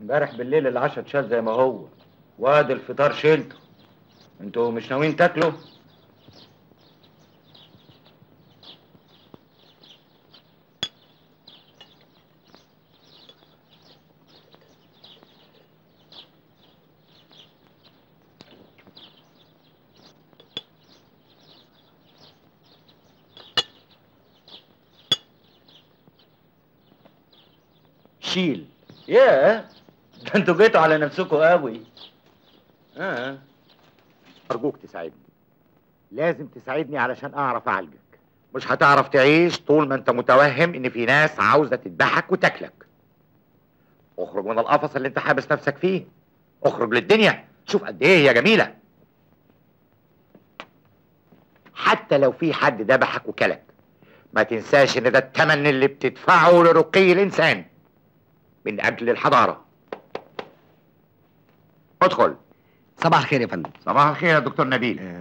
امبارح بالليل العشاء اتشال زي ما هو، واد الفطار شلته. انتوا مش ناويين تاكلوا؟ شيل. ياه، ده انتوا جيتوا على نفسكوا قوي. ارجوك تساعدني، لازم تساعدني علشان اعرف اعالجك. مش هتعرف تعيش طول ما انت متوهم ان في ناس عاوزه تذبحك وتاكلك. اخرج من القفص اللي انت حابس نفسك فيه، اخرج للدنيا، شوف قد ايه هي جميله. حتى لو في حد ذبحك وكلك، ما تنساش ان ده الثمن اللي بتدفعه لرقي الانسان من اجل الحضاره. ادخل. صباح الخير يا فندم. صباح الخير يا دكتور نبيل.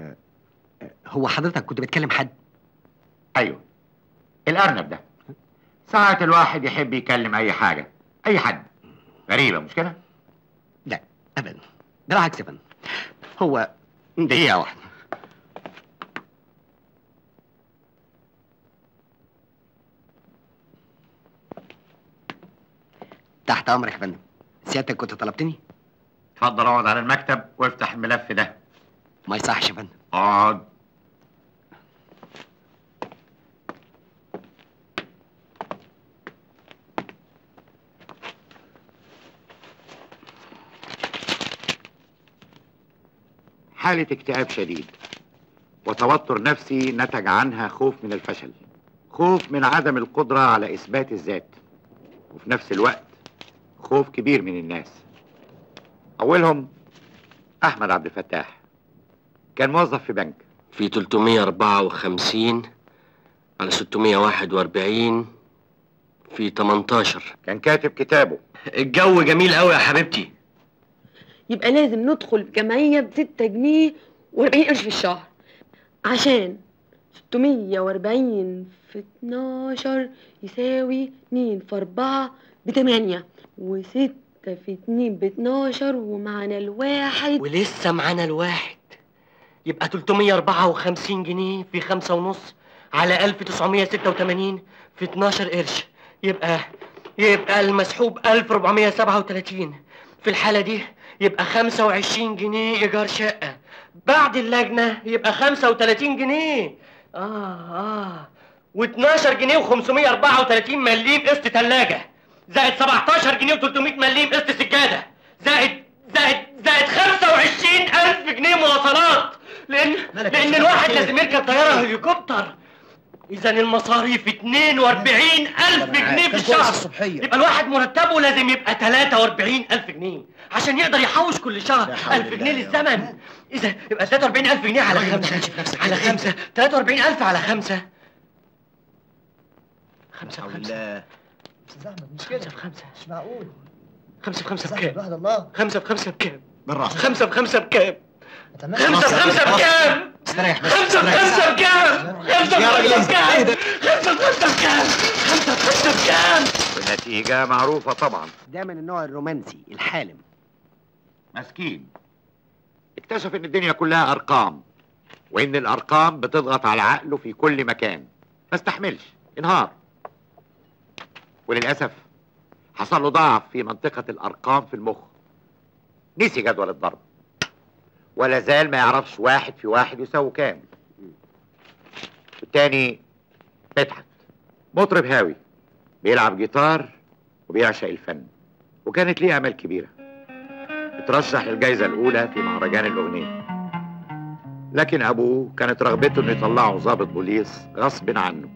هو حضرتك كنت بتكلم حد؟ ايوه، الارنب ده ساعات الواحد يحب يكلم اي حاجه، اي حد. غريبه مش كده؟ لا ابدا، بالعكس يا فندم. هو دقيقه واحده. تحت امرك يا فندم. سيادتك كنت طلبتني؟ اتفضل اقعد على المكتب وافتح الملف ده. ما يصحش يا فندم. اقعد. حالة اكتئاب شديد وتوتر نفسي نتج عنها خوف من الفشل، خوف من عدم القدرة على إثبات الذات، وفي نفس الوقت خوف كبير من الناس. أولهم أحمد عبد الفتاح، كان موظف في بنك. في 354 على 641 في 18 كان كاتب كتابه. الجو جميل قوي يا حبيبتي. يبقى لازم ندخل بجمعية ب6 جنيه و40 قرش في الشهر، عشان 640 في 12 يساوي 2 في 4 ب8 و6 في 2 ب12 ومعنا الواحد. ولسه معنا الواحد، يبقى 354 جنيه في 5.5 على 1986 في 12 قرش، يبقى المسحوب 1437. في الحالة دي يبقى 25 جنيه إيجار شقة، بعد اللجنة يبقى 35 جنيه و12 جنيه و534 مليم قسط تلاجة، زائد 17 جنيه و300 مليم قسط سجاده، زائد 25000 جنيه مواصلات، لأن الواحد لازم يركب طياره هليكوبتر. إذا المصاريف 42000 جنيه في الشهر، يبقى الواحد مرتبه لازم يبقى 43000 جنيه عشان يقدر يحوش كل شهر 1000 جنيه للزمن. إذا يبقى 43000 جنيه على 5 43000 على 5 مش كده؟ 5 في 5 مش معقول. 5 في 5 بكام؟ الواحد الله. 5 في 5 بكام؟ بالراحة. 5 في 5 بكام؟ 5 في 5 بكام؟ استريح بس. 5 في 5 بكام؟ 5 في 5 بكام؟ 5 في 5 بكام؟ 5 في 5 بكام؟ النتيجة معروفة طبعا. ده من النوع الرومانسي الحالم. مسكين. اكتشف إن الدنيا كلها أرقام، وإن الأرقام بتضغط على عقله في كل مكان، ما استحملش، انهار. وللأسف حصل له ضعف في منطقة الأرقام في المخ، نسي جدول الضرب، ولا زال ما يعرفش 1 في 1 يساوي كام. والتاني مدحت، مطرب هاوي، بيلعب جيتار وبيعشق الفن، وكانت ليه آمال كبيرة، اترشح للجائزة الأولى في مهرجان الأغنية، لكن أبوه كانت رغبته إنه يطلعه ضابط بوليس غصب عنه.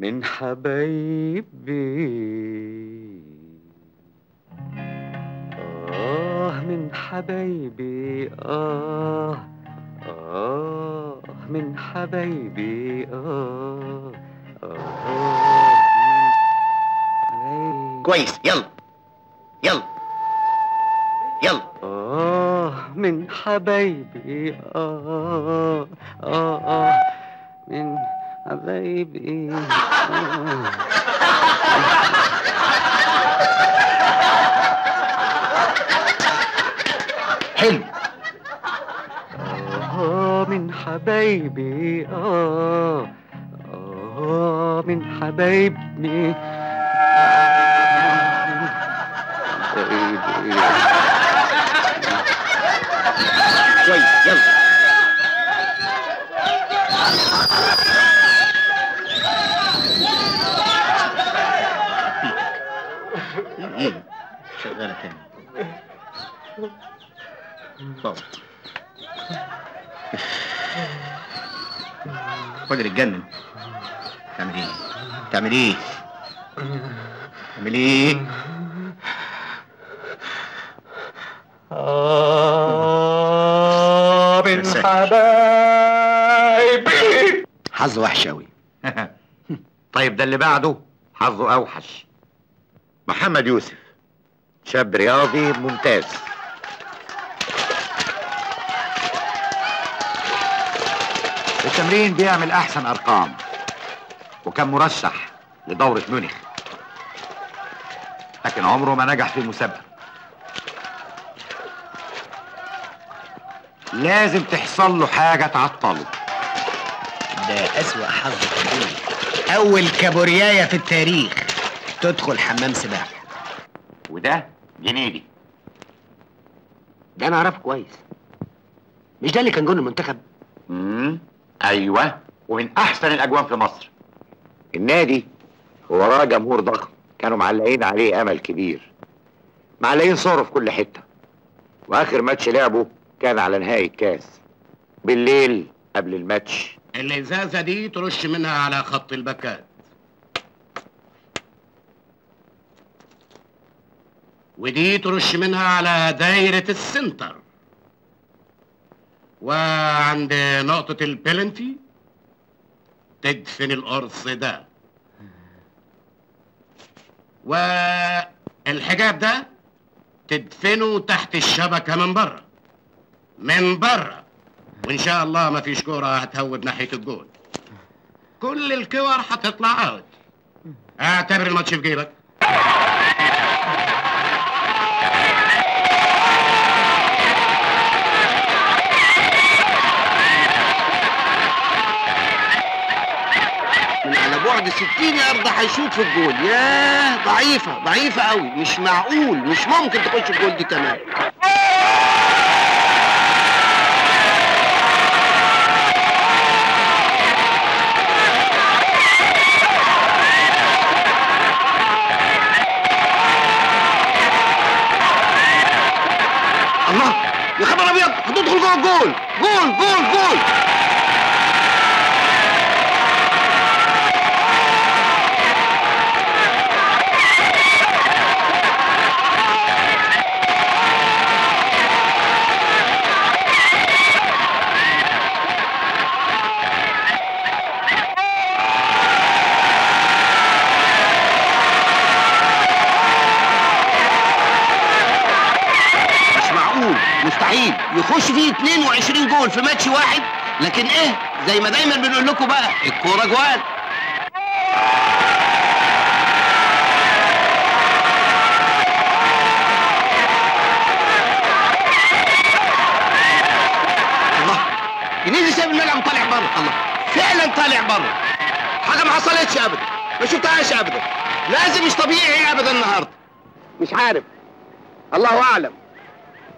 من حبايبي، من حبايبي، من حبايبي كويس. يلا يلا يلا. من حبايبي من حبايبي حلو. من حبايبي من حبايبي كويس. يلا شغالة تاني. راجل اتجنن. تعمل ايه؟ تعمل ايه؟ تعمل ايه؟ من حبايبي. حظ وحش قوي. طيب ده اللي بعده حظه اوحش. محمد يوسف شاب رياضي ممتاز. التمرين بيعمل احسن ارقام وكان مرشح لدورة ميونخ، لكن عمره ما نجح في المسابقة. لازم تحصل له حاجة تعطله. ده أسوأ حظ في أول كابورياية في التاريخ تدخل حمام سباحة. وده جنيدي. ده أنا أعرفه كويس. مش ده اللي كان جون المنتخب؟ أيوه، ومن أحسن الأجوان في مصر. النادي ووراه جمهور ضخم، كانوا معلقين عليه أمل كبير، معلقين صوره في كل حتة. وآخر ماتش لعبه كان على نهائي الكاس. بالليل قبل الماتش الإزازة دي ترش منها على خط الباكات، ودي ترش منها على دايرة السنتر، وعند نقطة البلنتي تدفن القرص ده، والحجاب ده تدفنه تحت الشبكة من بره من بره، وإن شاء الله ما فيش كورة هتهود ناحية الجول. كل الكور هتطلع اوت. اعتبر الماتش في جيبك. من على بعد 60 يارده هيشوط في الجول. ياه، ضعيفة ضعيفة قوي. مش معقول، مش ممكن تخش الجول دي كمان. يا خبر ابيض، هتدخل جوه الجول. جول جول جول. مستحيل يخش فيه 22 جول في ماتش واحد، لكن ايه، زي ما دايما بنقول لكم بقى، الكوره جوال. الله، جنيدي ساب الملعب وطالع بره. الله، فعلا طالع بره. حاجه ما حصلتش ابدا، ما شفتهاش ابدا. لازم مش طبيعي ابدا النهارده. مش عارف، الله اعلم،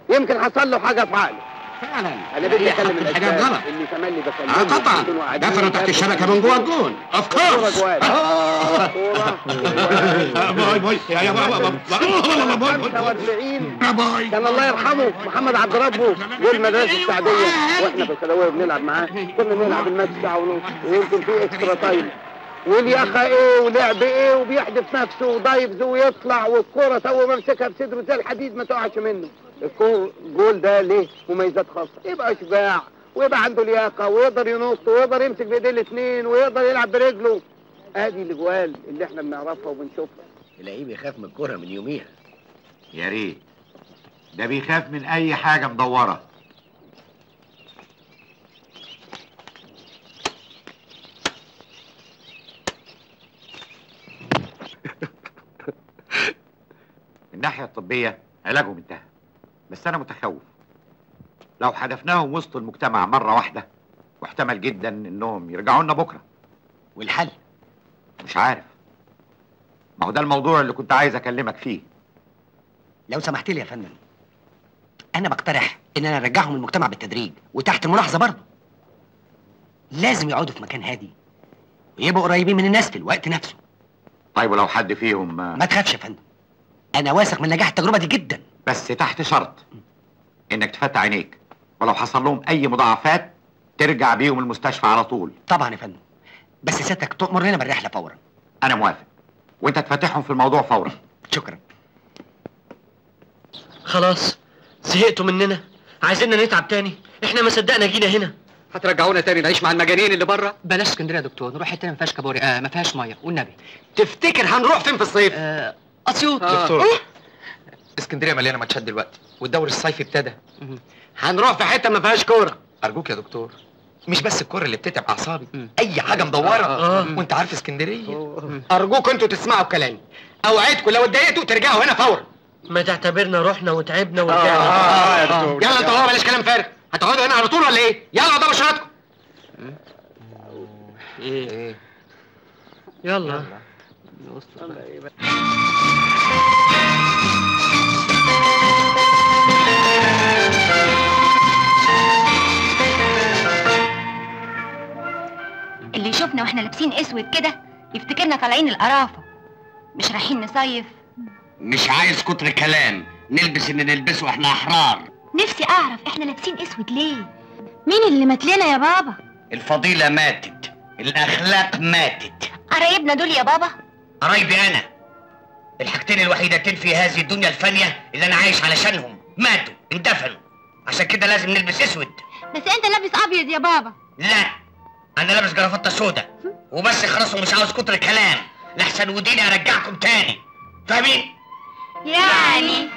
يمكن حصل له حاجه في عقله. فعلا انا بدي اكلم الحاجات غلط اللي تملي بكلمه. قطعا دفنوا تحت الشبكه من جوه الجون. اوف كورس. باي باي يا بابا. 45 كان الله يرحمه محمد عبد ربه والمدرسه السعديه، واحنا في الخدويه بنلعب معاه. كنا بنلعب الماتش ساعه ونص، ويمكن في اكسترا تايم. والياخا ايه ولعب ايه، وبيحدف نفسه ودايفز ويطلع، والكوره تو ممسكها بصدره زي الحديد ما تقعش منه. الجول ده ليه مميزات خاصه، يبقى شجاع ويبقى عنده لياقه ويقدر ينص ويقدر يمسك بايديه الاثنين ويقدر يلعب برجله. ادي الاجوال اللي احنا بنعرفها وبنشوفها. تلاقيه بيخاف من الكوره من يوميها. يا ريت، ده بيخاف من اي حاجه مدوره. من الناحيه الطبيه علاجهم انتهى، بس انا متخوف لو حدفناهم وسط المجتمع مره واحده، واحتمل جدا انهم يرجعوا لنا بكره. والحل مش عارف، ما هو ده الموضوع اللي كنت عايز اكلمك فيه. لو سمحت لي يا فندم، انا بقترح ان انا ارجعهم المجتمع بالتدريج وتحت الملاحظه. برضه لازم يقعدوا في مكان هادي ويبقوا قريبين من الناس في الوقت نفسه. طيب ولو حد فيهم ما تخافش يا فندم، انا واثق من نجاح التجربه دي جدا، بس تحت شرط انك تفتح عينيك، ولو حصل لهم اي مضاعفات ترجع بيهم المستشفى على طول. طبعا يا فندم، بس سيادتك تؤمر لنا بالرحله فورا. انا موافق، وانت تفتحهم في الموضوع فورا. شكرا. خلاص زهقتوا مننا، عايزيننا نتعب تاني؟ احنا ما صدقنا جينا هنا. هترجعونا تاني نعيش مع المجانين اللي بره؟ بلاش اسكندريه يا دكتور، نروح حته ما فيهاش كباري، ما فيهاش ميه. والنبي تفتكر هنروح فين في الصيف؟ اسيوط. دكتور اسكندريه مليانه ماتشات دلوقتي، والدوري الصيفي ابتدى. هنروح في حته ما فيهاش كوره. ارجوك يا دكتور، مش بس الكوره اللي بتتعب اعصابي، اي حاجه مدوره. وانت عارف اسكندريه. ارجوك انتوا تسمعوا كلامي، اوعدكم لو اتضايقتوا ترجعوا هنا فورا. ما تعتبرنا رحنا وتعبنا ورجعنا. يا دكتور يلا انتوا اهو، بلاش كلام فارغ. هتقعدوا هنا على طول ولا ايه؟ يلا قدام بشراتكم. ايه يلا اللي يشوفنا واحنا لابسين اسود كده يفتكرنا طالعين القرافه، مش رايحين نصيف. مش عايز كتر كلام، نلبس اللي نلبسه واحنا احرار. نفسي اعرف احنا لابسين اسود ليه؟ مين اللي ماتلنا يا بابا؟ الفضيله ماتت، الاخلاق ماتت. قرايبنا دول يا بابا؟ قرايبي انا، الحاجتين الوحيدتين في هذه الدنيا الفانيه اللي انا عايش علشانهم ماتوا، اندفنوا، عشان كده لازم نلبس اسود. بس انت لابس ابيض يا بابا. لا انا لابس جرافطه سودا وبس، خلاص ومش عاوز كتر كلام، لحسن وديني ارجعكم تاني، فاهمين؟ يعني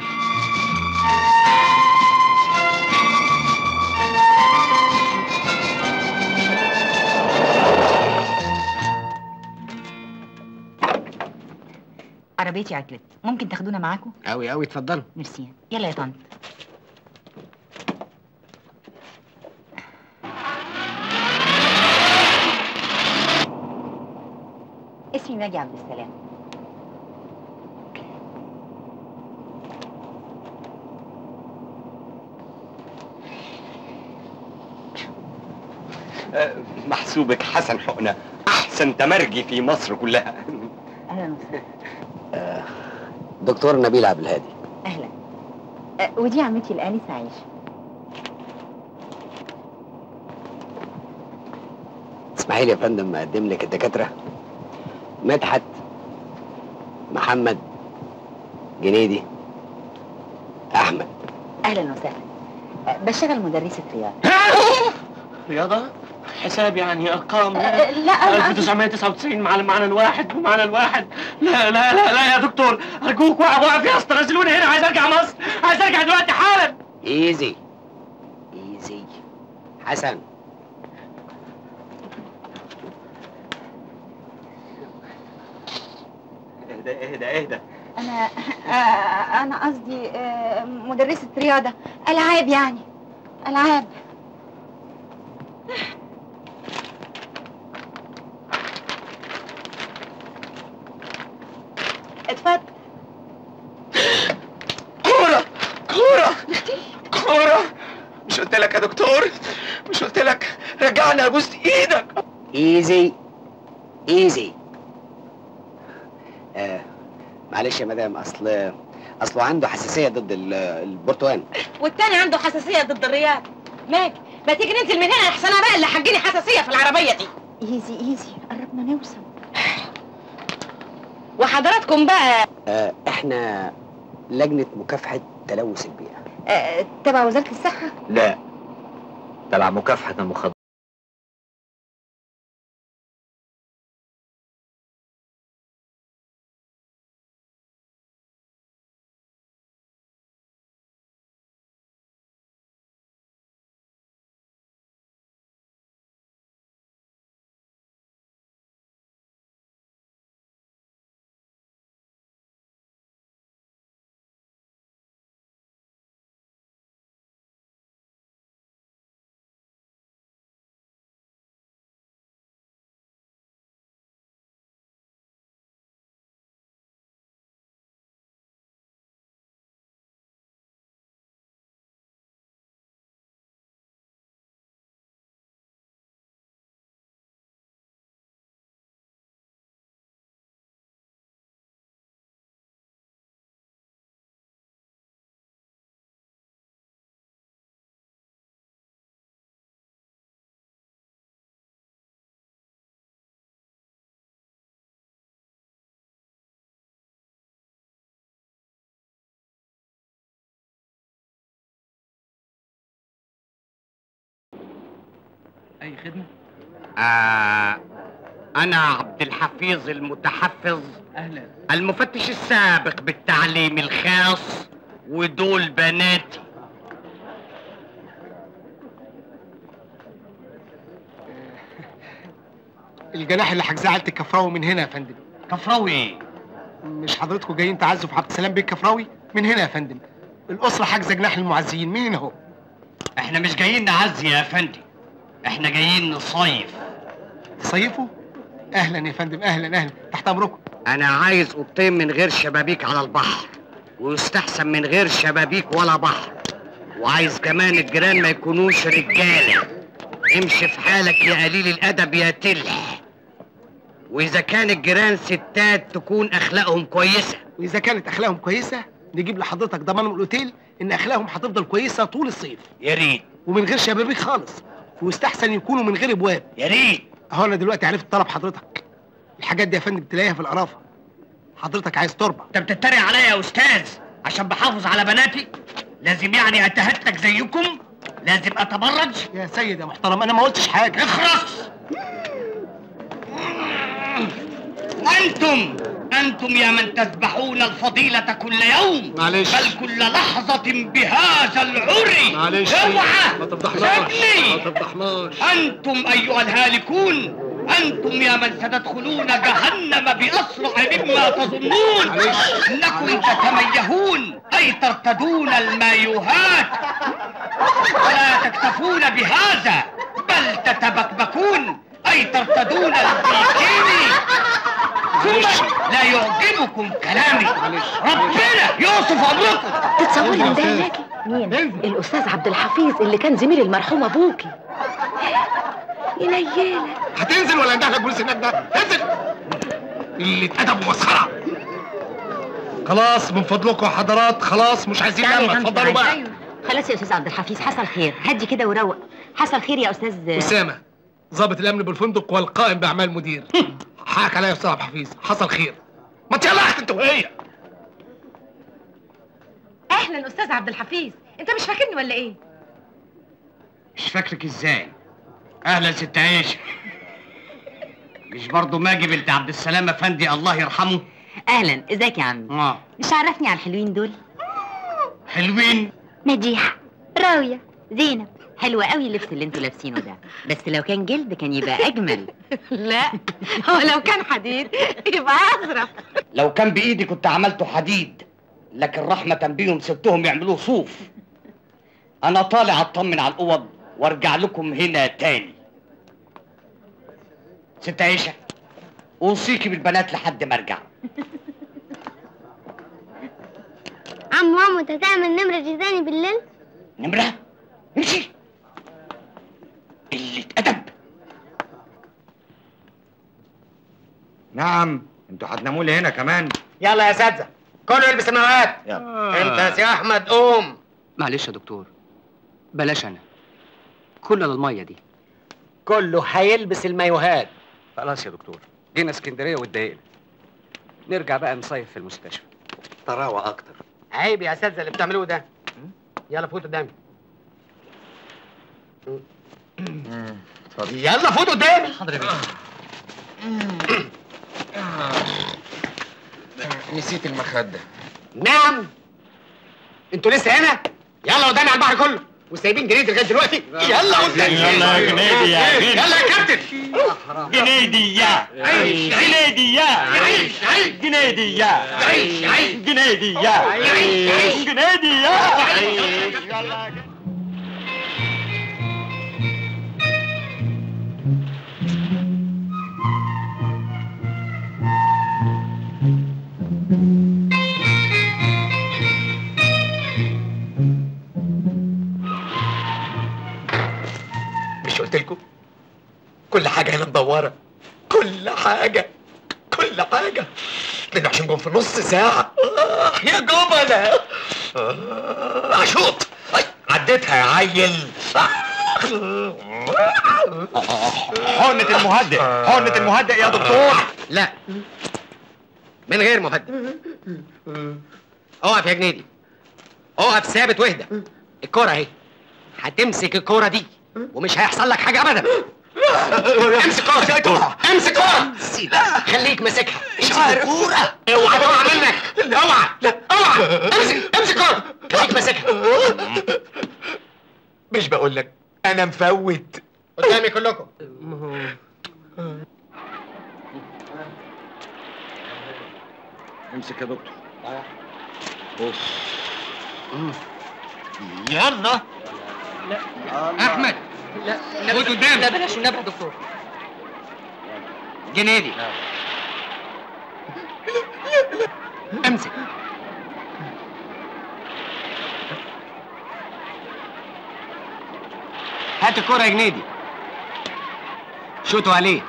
عربيتي عطلت، ممكن تاخدونا معاكم؟ قوي قوي، اتفضلوا. ميرسي، يلا يا طنط. اسمي ماجي عبد السلام. محسوبك حسن حقنة، أحسن تمرجي في مصر كلها. أهلا وسهلا. دكتور نبيل عبد الهادي. أهلا. ودي عمتي الآنسة عيشة. اسمحي لي يا فندم أقدم لك الدكاترة: مدحت محمد، جنيدي، أحمد. أهلا وسهلا. بشتغل مدرسة رياضة. رياضة؟ حساب يعني أرقام؟ لا 1999 مع الواحد ومعنا الواحد. لا لا لا لا يا دكتور، أرجوك وقف يا أسطى، نزلوني هنا، عايز أرجع مصر، عايز أرجع دلوقتي حالا. إيزي إيزي حسن. اهدى اهدى اهدى. أنا قصدي مدرسة رياضة، ألعاب يعني، ألعاب. اتفضل. كورة كورة كورة، مش قلت لك يا دكتور، مش قلت لك رجعنا ابوس ايدك؟ ايزي ايزي. معلش يا مدام، اصله عنده حساسية ضد البرتقال، والتاني عنده حساسية ضد الرياض. ماجي ما تيجي ننزل من هنا احسن، انا بقى اللي هتجيني حساسية في العربية دي. ايزي ايزي، قربنا نوصل. وحضراتكم بقى احنا لجنة مكافحة تلوث البيئة. تبع وزارة الصحة؟ لا تبع مكافحة المخدرات. أي خدمة؟ أنا عبد الحفيظ المتحفظ. أهلا. المفتش السابق بالتعليم الخاص، ودول بناتي. الجناح اللي حجزعلت كفراوي من هنا يا فندم. كفراوي إيه؟ مش حضرتكم جايين تعزوا عبد السلام بيه كفراوي؟ من هنا يا فندم. الأسرة حجزة جناح المعزيين من هنا أهو. إحنا مش جايين نعزي يا فندم. احنا جايين نصيف. صيفوا؟ اهلا يا فندم، اهلا اهلا، تحت امركم. انا عايز اوضتين من غير شبابيك على البحر، ويستحسن من غير شبابيك ولا بحر، وعايز كمان الجيران ما يكونوش رجاله. امشي في حالك يا قليل الادب يا تلح. واذا كان الجيران ستات تكون اخلاقهم كويسه. واذا كانت اخلاقهم كويسه نجيب لحضرتك ضمان من الاوتيل ان اخلاقهم هتفضل كويسه طول الصيف. يا ريت. ومن غير شبابيك خالص، ويستحسن يكونوا من غير ابواب. يا ريت. اهو انا دلوقتي عرفت طلب حضرتك. الحاجات دي يا فندم بتلاقيها في القرافه. حضرتك عايز تربه. انت بتتريق عليا يا استاذ عشان بحافظ على بناتي؟ لازم يعني اتهتك زيكم؟ لازم اتبرج؟ يا سيد يا محترم انا ما قلتش حاجه. اخرس. انتم يا من تذبحون الفضيله كل يوم، معلش، بل كل لحظه بهذا العري. معلش، اوعى ما تفضحناش ما تفضحناش. انتم ايها الهالكون، انتم يا من ستدخلون جهنم باسرع مما تظنون. انكم تتميهون اي ترتدون المايوهات، ولا تكتفون بهذا بل تتبكبكون اي ترتدون البيكيني. لا يعجبكم كلامي، ربنا يوصف امركم. تتصوري ان ده هناكي؟ مين؟ الاستاذ عبد الحفيظ اللي كان زميل المرحوم ابوكي. يا نياله، هتنزل ولا اندهلك البوليس هناك ده؟ انزل اللي اتأدب ومسخره. خلاص من فضلكم يا حضرات، خلاص مش عايزين نعمل. اتفضلوا بقى. خلاص يا استاذ عبد الحفيظ، حصل خير، هدي كده وروق. حصل خير يا استاذ اسامه، ضابط الامن بالفندق والقائم باعمال مدير. حقك عليا يا استاذ عبد الحفيظ، حصل خير. ما تيلحت انت وهي. اهلا استاذ عبد الحفيظ، انت مش فاكرني ولا ايه؟ مش فاكرك ازاي؟ اهلا ست عيشه. مش برضه ماجي بنت عبد السلام افندي الله يرحمه؟ اهلا، ازيك يا عمي؟ مش عرفني على الحلوين دول؟ حلوين؟ مديحه، راويه، زينب. حلوة قوي اللبس اللي انتوا لابسينه ده، بس لو كان جلد كان يبقى اجمل. لا هو لو كان حديد يبقى ازرق. لو كان بايدي كنت عملته حديد، لكن رحمة بيهم سبتهم يعملوه صوف. انا طالع اطمن على الاوض وارجع لكم هنا تاني. ست عيشة، اوصيكي بالبنات لحد ما ارجع. عمو تعمل نمرة جيزاني بالليل؟ نمرة؟ امشي قلة أدب. نعم، انتوا هتناموا لي هنا كمان؟ يلا يا اساتذه كله يلبس النوات. انت يا احمد قوم. معلش يا دكتور، بلاش انا، كله على الميه دي، كله هيلبس المايوهات. خلاص يا دكتور، جينا اسكندريه واتضايقنا، نرجع بقى نصيف في المستشفى تراوى اكتر. عيب يا اساتذه اللي بتعملوه ده. يلا فوتوا قدامي. اتفضل. يلا فوت قدامي. حاضر يا بيه. نسيت المخدة. نعم. انتوا لسه هنا؟ يلا ودانا على البحر كله وسايبين جنيدي لغايه دلوقتي. يلا قدام. يلا يا جنيدي يا جنيدي. يلا يا كابتن. جنيدي يا عيش. جنيدي يا عيش. جنيدي يا عيش. جنيدي يا عيش. جنيدي يا عيش. يلا. مش قلت لكم كل حاجه هنا مدوره؟ كل حاجه لان عشان جم في نص ساعه. يا جبنه اشوط. عديتها يا عيل. حقنه المهدئ. حقنه المهدئ يا دكتور. لا من غير مهدئ. اقف يا جنيدي، اقف ثابت واهدى. الكوره اهي، هتمسك الكوره دي ومش هيحصل لك حاجه ابدا. امسك كوره، امسك كوره، خليك ماسكها. مش عارف. كوره اوعى تقع منك، اوعى. لا اوعى، امسك كوره، خليك ماسكها. مش بقول لك انا مفوت قدامي كلكم. امسك يا دكتور. بص. يلا. لا احمد. لا خد قدام. لا بلاش نبه يا دكتور. جنيدي. امسك. هات الكرة يا جنيدي. شوتوا عليه.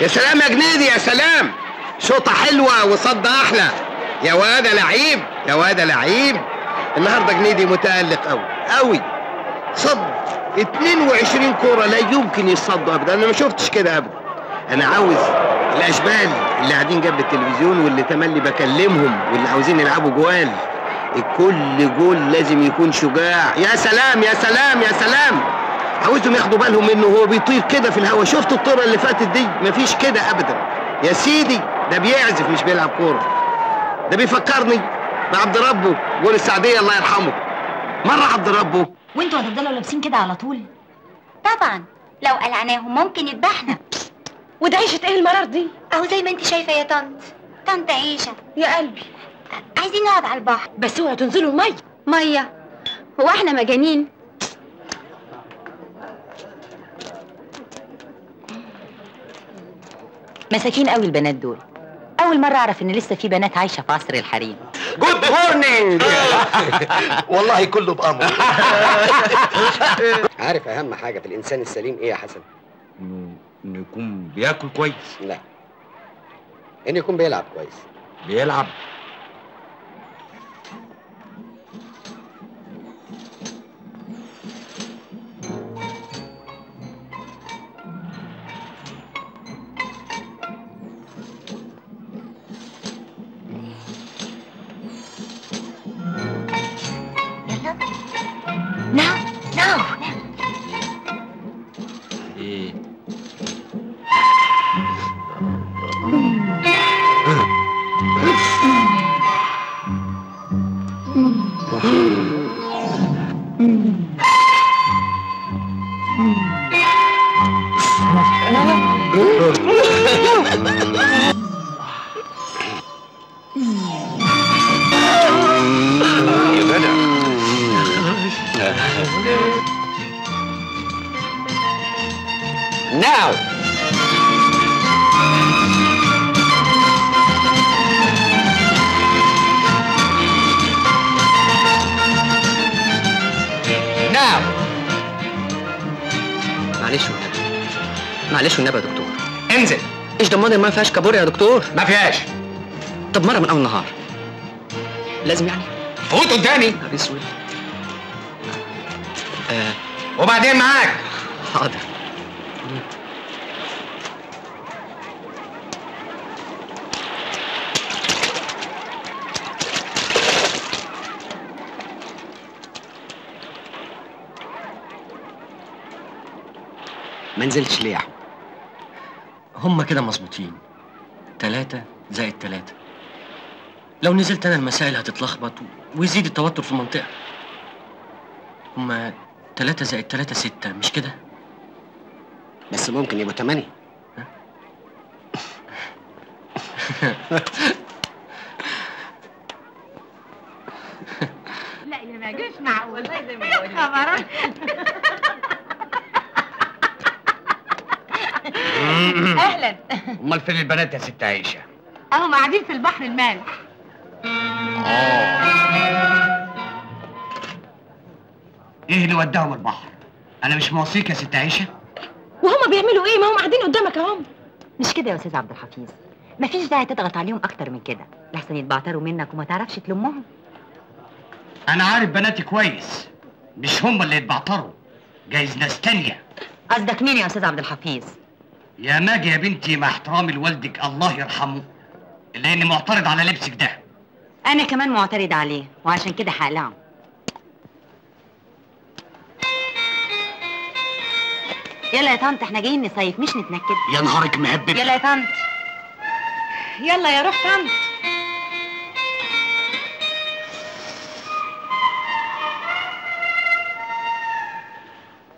يا سلام يا جنيدي، يا سلام. شوطه حلوه وصد احلى. يا واد لعيب، يا واد لعيب. النهارده جنيدي متالق قوي قوي. صد 22 كوره لا يمكن يصدوا ابدا. انا ما شفتش كده ابدا. انا عاوز الاشبال اللي قاعدين جنب التلفزيون واللي تملي بكلمهم واللي عاوزين يلعبوا جوال. كل جول لازم يكون شجاع. يا سلام يا سلام يا سلام. عاوزهم ياخدوا بالهم منه وهو بيطير كده في الهوا. شفتوا الطيره اللي فاتت دي؟ مفيش كده ابدا يا سيدي. ده بيعزف مش بيلعب كوره. ده بيفكرني بعبد ربه جول السعديه الله يرحمه. مره عبد ربه. وانتوا هتفضلوا لابسين كده على طول؟ طبعا لو قلعناهم ممكن يذبحنا. وده عيشه ايه المرار دي؟ اهو زي ما انت شايفه يا طنط عيشه. يا قلبي عايزين نقعد على البحر بس. اوعوا تنزلوا الميه. ميه؟ هو احنا مجانين؟ مساكين قوي البنات دول. اول مره اعرف ان لسه في بنات عايشه في عصر الحريم. جود مورنينج. والله كله بامر. عارف اهم حاجه في الانسان السليم ايه يا حسن؟ انه يكون بياكل كويس. لا، انه يكون بيلعب كويس. بيلعب؟ والنبي يا دكتور انزل. ايش ضمان ان ما فيهاش كابوريا يا دكتور؟ ما فيهاش. طب مره من اول نهار لازم يعني؟ فوت قدامي. ابيسود. وبعدين معاك. حاضر. ما نزلتش ليه يا احمد؟ هما كده مظبوطين، 3 زائد 3. لو نزلت انا المسائل هتتلخبط ويزيد التوتر في المنطقه. هما 3 زائد 3 6، مش كده؟ بس ممكن يبقوا 8. لا يا ماجوش معقول، والله زي ما بقول اهلا. امال فين البنات يا ست عيشه؟ اهو قاعدين في البحر المالح. ايه اللي وداهم البحر؟ انا مش موصيك يا ست عيشه. وهما بيعملوا ايه؟ ما هم قاعدين قدامك اهم. مش كده يا استاذ عبد الحفيظ، مفيش داعي تضغط عليهم اكتر من كده، لحسن يتبعتروا منك وما تعرفش تلمهم. انا عارف بناتي كويس، مش هما اللي يتبعتروا، جايز ناس تانيه. قصدك مين يا استاذ عبد الحفيظ؟ يا ماجي يا بنتي، مع احترامي لوالدك الله يرحمه، الا اني معترض على لبسك ده. انا كمان معترض عليه، وعشان كده هقلعه. يلا يا طنط، احنا جايين نصيف مش نتنكد. يا نهارك مهبب. يلا يا طنط، يلا يا روح طنط.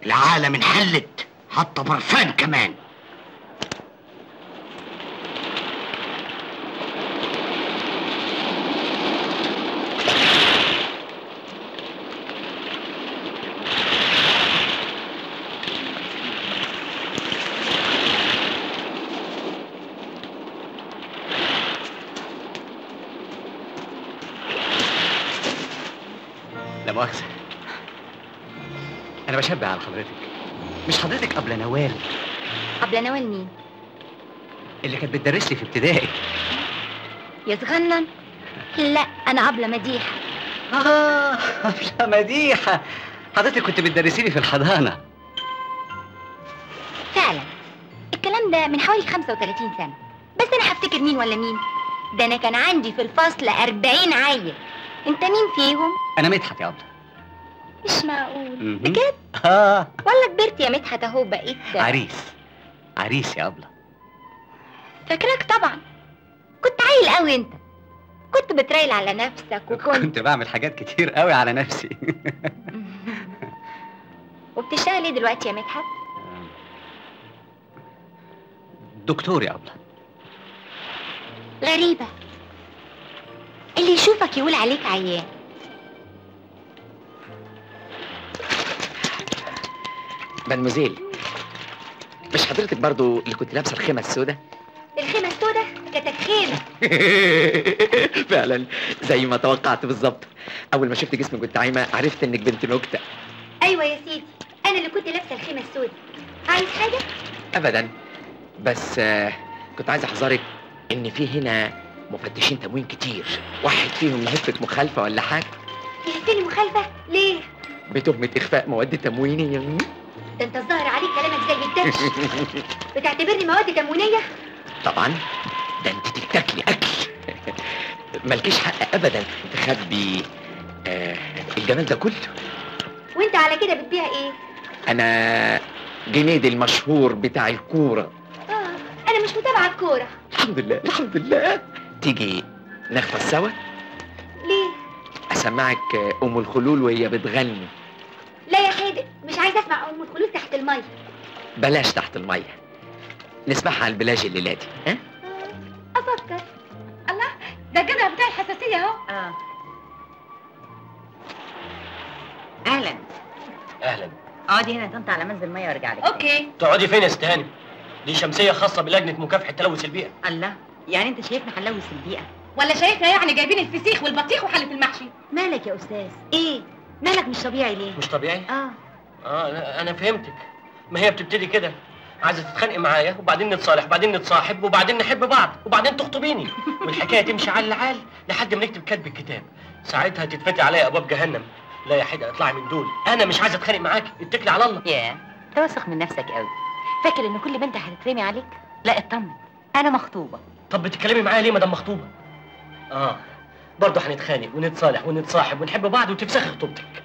العالم انحلت، حتى برفان كمان. أنا بشبه على حضرتك، مش حضرتك قبل نوال؟ قبل نوال مين؟ اللي كانت بتدرس لي في ابتدائي. يا صغنن. لا أنا عبلة مديحة. عبلة مديحة، حضرتك كنت بتدرسي لي في الحضانة. فعلا الكلام ده من حوالي 35 سنة، بس أنا هفتكر مين ولا مين؟ ده أنا كان عندي في الفصل 40 عيل. أنت مين فيهم؟ أنا مدحت يا عبلة. مش معقول بجد؟ ولا كبرت يا مدحت اهو، بقيت عريس. عريس يا ابله. فاكراك طبعا، كنت عيل قوي انت، كنت بترايل على نفسك كنت بعمل حاجات كتير قوي على نفسي. وبتشتغل ايه دلوقتي يا مدحت؟ دكتور يا ابله. غريبه، اللي يشوفك يقول عليك عيان. مدموزيل، مش حضرتك برضو اللي كنت لابسه الخيمه السوداء؟ الخيمه السوداء كانت خيمه. فعلا زي ما توقعت بالظبط، اول ما شفت جسمك وانت عايمه عرفت انك بنت نكته. ايوه يا سيدي، انا اللي كنت لابسه الخيمه السوداء. عايز حاجه؟ ابدا، بس كنت عايز احذرك ان في هنا مفتشين تموين كتير، واحد فيهم يهفك مخالفه ولا حاجه. يهفني مخالفه ليه؟ بتهمه اخفاء مواد تموينيه. ده انت الظاهر عليك كلامك زي الدبش. بتعتبرني مواد تموينيه؟ طبعا، ده انت تتاكلي اكل. مالكيش حق ابدا تخبي الجمال ده كله. وانت على كده بتبيع ايه؟ انا جنيدي المشهور بتاع الكوره. انا مش متابعه الكوره. الحمد لله الحمد لله. تيجي نغفى سوا؟ ليه؟ اسمعك ام الخلول وهي بتغني. لا يا حادق، مش عايزه اسمع ام الخلول تحت الميه. بلاش تحت الميه، نسمعها على البلاج الليله دي. ها؟ افكر. الله، ده الجدع بتاع الحساسيه اهو. اهلا. اهلا. اقعدي هنا يا طنط على منزل ميه وارجع لك. اوكي. تقعدي فين يا ست هانم؟ دي شمسيه خاصه بلجنه مكافحه تلوث البيئه. الله، يعني انت شايفنا هنلوث البيئه؟ ولا شايفنا يعني جايبين الفسيخ والبطيخ وحله المحشي؟ مالك يا استاذ؟ ايه؟ مالك مش طبيعي ليه؟ مش طبيعي؟ انا فهمتك، ما هي بتبتدي كده، عايزه تتخانقي معايا وبعدين نتصالح وبعدين نتصاحب وبعدين نحب بعض وبعدين تخطبيني، والحكايه تمشي على العال لحد ما نكتب كاتب الكتاب، ساعتها تتفتح عليا ابواب جهنم، لا يا حيدة اطلعي من دول، انا مش عايزه اتخانق معاكي، اتكلي على الله. ياه انت واثق من نفسك قوي، فاكر ان كل بنت هتترمي عليك؟ لا اطمن، انا مخطوبه. طب بتتكلمي معايا ليه ما دام مخطوبه؟ اه برضه هنتخانق ونتصالح ونتصاحب ونحب بعض وتفسخ خطوبتك.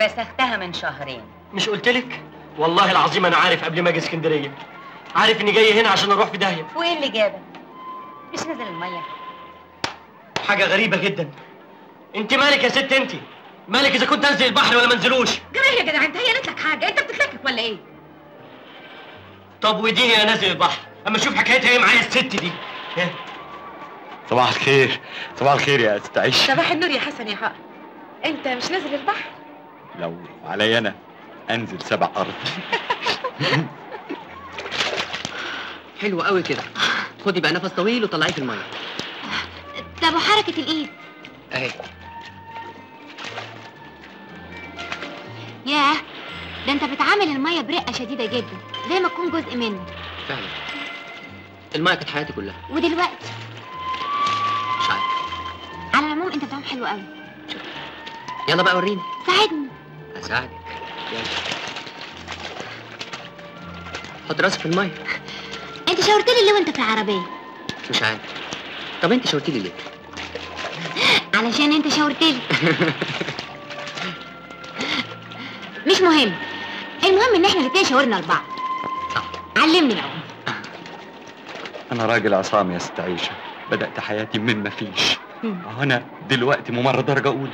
فسختها من شهرين. مش قلتلك؟ والله العظيم انا عارف قبل ما اجي اسكندريه، عارف اني جاي هنا عشان اروح في داهيه. وايه اللي جابك؟ مش نزل الميه؟ حاجه غريبه جدا. انت مالك يا ست؟ انت مالك اذا كنت انزل البحر ولا ما انزلوش؟ جري يا جدع، انت هيقلت لك حاجه؟ انت بتتلكك ولا ايه؟ طب وديني انا نازل البحر اما اشوف حكايتها ايه معايا الست دي. صباح الخير. صباح الخير يا ست عيشة. صباح النور يا حسن يا حق. انت مش نازل البحر؟ لو علي انا انزل سبع ارض. حلو قوي كده، خدي بقى نفس طويل وطلعيه في الميه. طب وحركه الايد اهي. ياه ده انت بتعامل الميه برقه شديده جدا، زي ما تكون جزء منه. فعلا الميه كانت حياتي كلها، ودلوقتي مش عارف. على العموم انت بتعوم حلو قوي. يلا بقى وريني. ساعدني. هساعدك. يلا حط راسك في الميه. انت شاورتلي ليه وانت في العربيه؟ مش عارف. طب انت شاورتلي ليه؟ علشان انت شاورتلي. مش مهم، المهم ان احنا الاتنين شاورنا لبعض. صح. علمني العوم. انا راجل عصامي يا ست عيشه، بدات حياتي من ما فيش. انا دلوقتي ممر درجه اولى.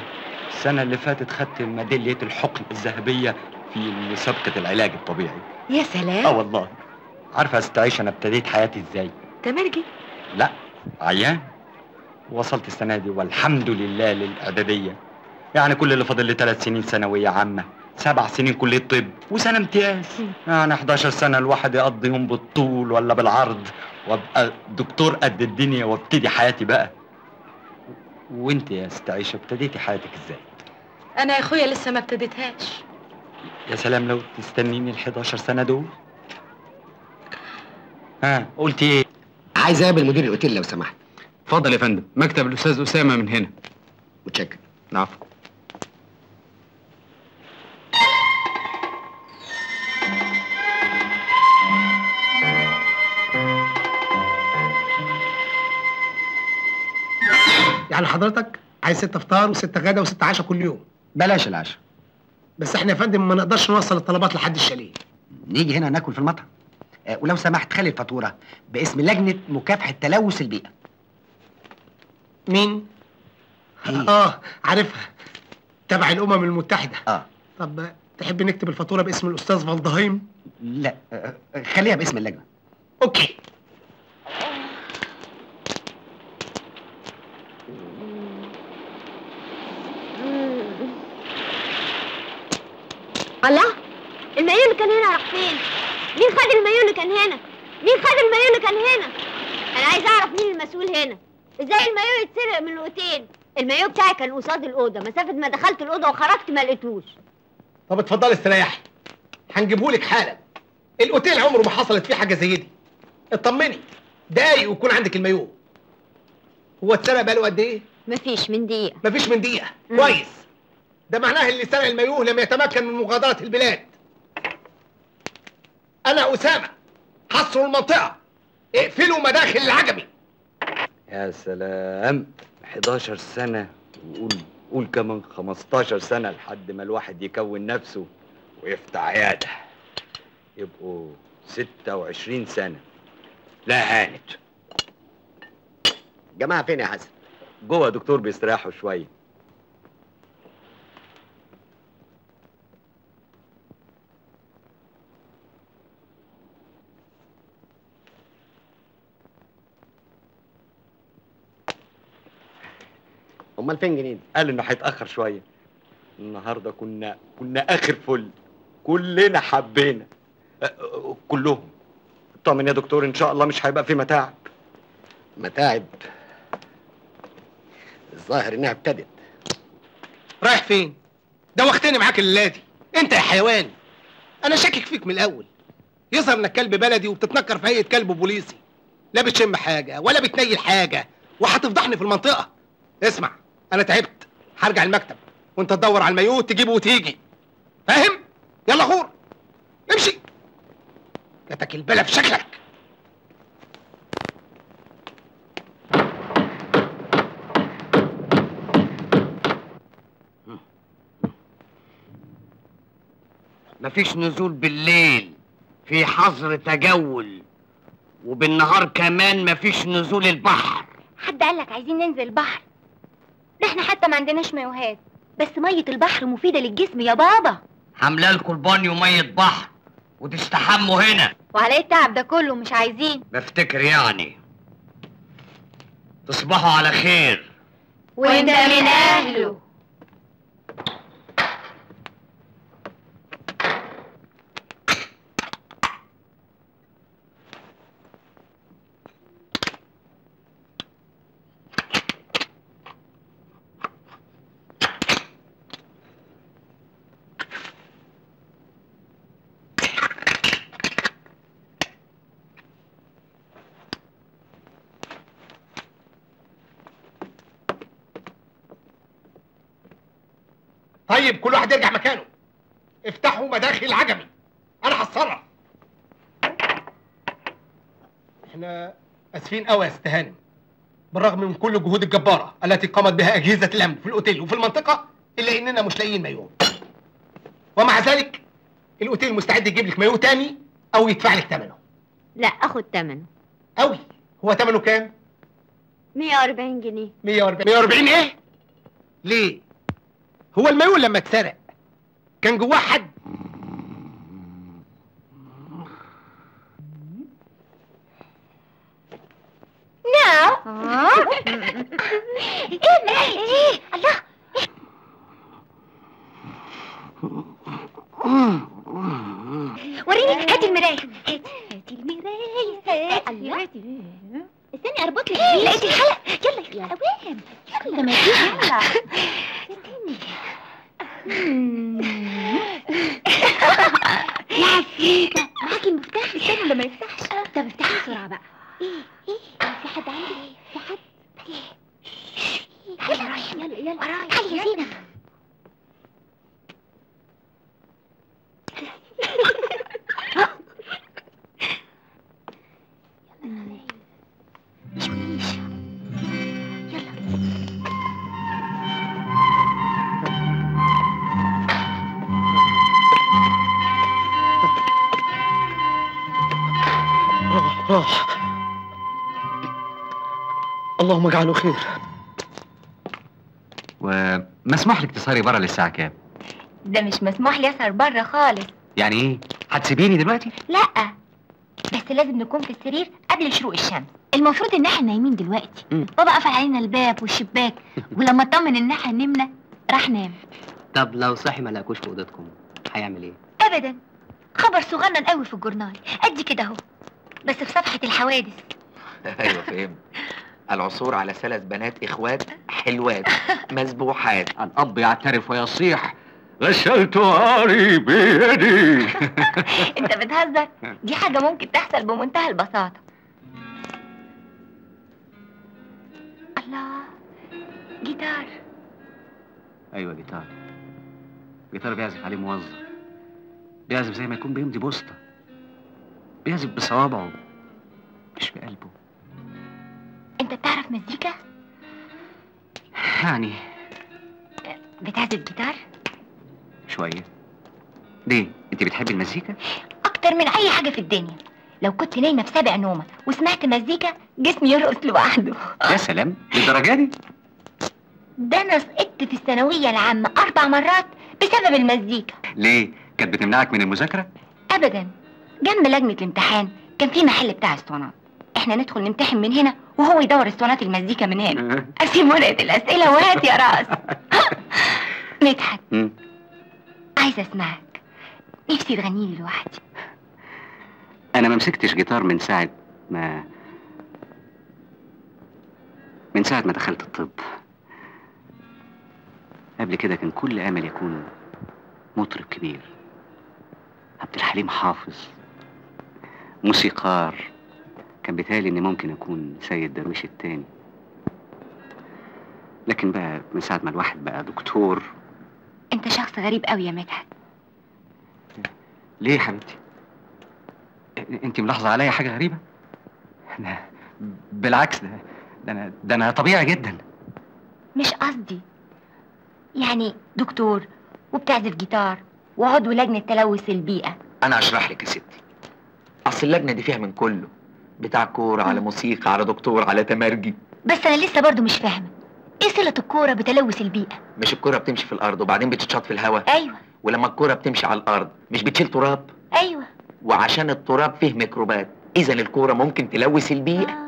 السنه اللي فاتت خدت ميداليه الحقن الذهبيه في مسابقه العلاج الطبيعي. يا سلام. اه والله. عارفه يا ست عيشه انا ابتديت حياتي ازاي؟ تمرجي؟ لا عيان. وصلت السنه دي والحمد لله للاعداديه، يعني كل اللي فاضل لي 3 سنين ثانويه عامه، 7 سنين كلية طب، وسنة امتياز. يعني 11 سنة الواحد يقضيهم بالطول ولا بالعرض، وابقى دكتور قد الدنيا وابتدي حياتي بقى. وانت يا ست عيشة ابتديتي حياتك ازاي؟ أنا يا أخويا لسه ما ابتديتهاش. يا سلام لو تستنيني ال 11 سنة دول. ها قلتي إيه؟ عايز أقابل مدير الأوتيل لو سمحت. اتفضل يا فندم، مكتب الأستاذ أسامة من هنا. متشكر. العفو. يعني حضرتك عايز 6 افطار و6 غدا و6 عشاء كل يوم؟ بلاش العشاء. بس احنا يا فندم ما نقدرش نوصل الطلبات لحد الشاليه. نيجي هنا ناكل في المطعم. ولو سمحت خلي الفاتوره باسم لجنه مكافحه تلوث البيئه. مين؟ إيه؟ اه عارفها، تبع الامم المتحده. اه طب تحب نكتب الفاتوره باسم الاستاذ فالدهيم؟ لا خليها باسم اللجنه. اوكي. الله، المايو اللي كان هنا راح فين؟ مين خد المايو اللي كان هنا؟ مين خد المايو اللي كان هنا؟ انا عايز اعرف مين المسؤول هنا. ازاي المايو يتسرق من الاوتيل؟ المايو بتاعي كان قصاد الاوضه، مسافه ما دخلت الاوضه وخرجت ما لقيتوش. طب اتفضلي استريحي، هنجيبهولك حالا. الاوتيل عمره ما حصلت فيه حاجه زي دي، اطمني. دقايق ويكون عندك المايو. هو اتسرق بقاله قد ايه؟ مفيش من دقيقه. مفيش من دقيقه. كويس، ده معناه اللي سرق المايوه لم يتمكن من مغادرة البلاد. أنا أسامة، حصروا المنطقة، اقفلوا مداخل العجمي. يا سلام، 11 سنة وقول كمان 15 سنة لحد ما الواحد يكون نفسه ويفتح عيادة، يبقوا 26 سنة. لا هانت. جماعة فين يا حسن؟ جوه دكتور بيستريحوا شوية. امال فين جنيدي؟ قال انه هيتاخر شويه. النهارده كنا اخر فل، كلنا حبينا كلهم. اطمن يا دكتور، ان شاء الله مش هيبقى في متاعب. متاعب؟ الظاهر انها ابتدت. رايح فين؟ دوختني معاك الليله دي، انت يا حيوان. انا شاكك فيك من الاول، يظهر انك كلب بلدي وبتتنكر في هيئه كلب بوليسي، لا بتشم حاجه ولا بتنيل حاجه، وهتفضحني في المنطقه. اسمع، انا تعبت، هرجع المكتب، وانت تدور على الميؤوت تجيبه وتيجي، فاهم؟ يلا غور امشي، جاتك البلا في شكلك. مفيش نزول بالليل، في حظر تجول، وبالنهار كمان مفيش نزول البحر. حد قالك عايزين ننزل البحر؟ ده احنا حتى ما عندناش مايوهات، بس ميه البحر مفيده للجسم يا بابا. عاملالكوا البانيو ميه بحر وتستحموا هنا. وعلى ايه التعب ده كله؟ مش عايزين. بفتكر يعني. تصبحوا على خير. وانت من اهله. طيب كل واحد يرجع مكانه. افتحوا مداخل عجمي، انا هتصرف. احنا اسفين قوي يا ست هانم، بالرغم من كل الجهود الجباره التي قامت بها اجهزه الامن في الاوتيل وفي المنطقه، الا اننا مش لاقيين مايو، ومع ذلك الاوتيل مستعد يجيب لك مايو تاني او يدفع لك ثمنه. لا اخد ثمنه. قوي، هو ثمنه كام؟ 140 جنيه. 140 ايه؟ ليه؟ هو المايو لما اتسرق كان جواه حد؟ نعم. ايه الله. وريني، هاتي المرايه، هاتي المرايه. الله، استني اربط لك. لقيتي الحلق؟ يلا يا اوام، يلا ما تيجي، يلا استني. يا عفريتة معاكي المفتاح، استنوا ولا ما يفتحش. طب افتحي بسرعة بقى. ايه ايه؟ في حد عندك؟ في حد؟ يلا رايح، يلا يلا ورايا. تعالي يا زينب. اللهم اجعله خير. ومسموح لك تسهري بره للساعة كام؟ ده مش مسموح لي اسهر بره خالص. يعني ايه؟ هتسيبيني دلوقتي؟ لا، بس لازم نكون في السرير قبل شروق الشمس. المفروض ان احنا نايمين دلوقتي. بابا قفل علينا الباب والشباك، ولما اطمن ان احنا نمنا راح نام. طب لو صحي ما لقاكوش في اوضتكم هيعمل ايه؟ ابدا، خبر صغنن قوي في الجورنال قد كده اهو، بس في صفحة الحوادث. ايوه فهمت. العثور على ثلاث بنات اخوات حلوات مسبوحات. الاب يعترف ويصيح: غسلت عاري بيدي. انت بتهزر؟ دي حاجة ممكن تحصل بمنتهى البساطة. الله، جيتار. ايوه جيتار، جيتار بيعزف عليه موظف، بيعزف زي ما يكون بيمضي بوسطة، بيعزف بصوابعه مش بقلبه. انت بتعرف مزيكا؟ يعني بتعزف جيتار؟ شوية. ليه؟ انت بتحبي المزيكا؟ أكتر من أي حاجة في الدنيا. لو كنت نايمة بسابع نومة وسمعت مزيكا جسمي يرقص لوحده. يا سلام، للدرجة دي؟ ده أنا سقطت في الثانوية العامة 4 مرات بسبب المزيكا. ليه؟ كانت بتمنعك من المذاكرة؟ أبداً. جنب لجنة الامتحان كان في محل بتاع اسطوانات، احنا ندخل نمتحن من هنا وهو يدور اسطوانات المزيكا من هنا. أسيب ورقة الأسئلة وهات يا راس. مدحت، عايزة اسمعك، نفسي تغني لي لوحدي. أنا ما مسكتش جيتار من ساعة ما دخلت الطب. قبل كده كان كل أمل يكون مطرب كبير، عبد الحليم حافظ، موسيقار. كان بيتهيألي إني ممكن أكون سيد درويش التاني، لكن بقى من ساعة ما الواحد بقى دكتور انت شخص غريب قوي يا مدحت. ليه يا حبيبتي؟ انت ملاحظه عليا حاجه غريبه؟ انا بالعكس، ده انا طبيعي جدا. مش قصدي يعني دكتور وبتعزف جيتار وعضو لجنه تلوث البيئه. انا اشرح لك يا ستي، اصل اللجنه دي فيها من كله، بتاع كوره على موسيقى على دكتور على تمرجي. بس انا لسه برضو مش فاهمه ايه صله الكوره بتلوث البيئه؟ مش الكوره بتمشي في الارض وبعدين بتتشاط في الهواء؟ ايوه. ولما الكوره بتمشي على الارض مش بتشيل تراب؟ ايوه. وعشان التراب فيه ميكروبات، اذا الكوره ممكن تلوث البيئه.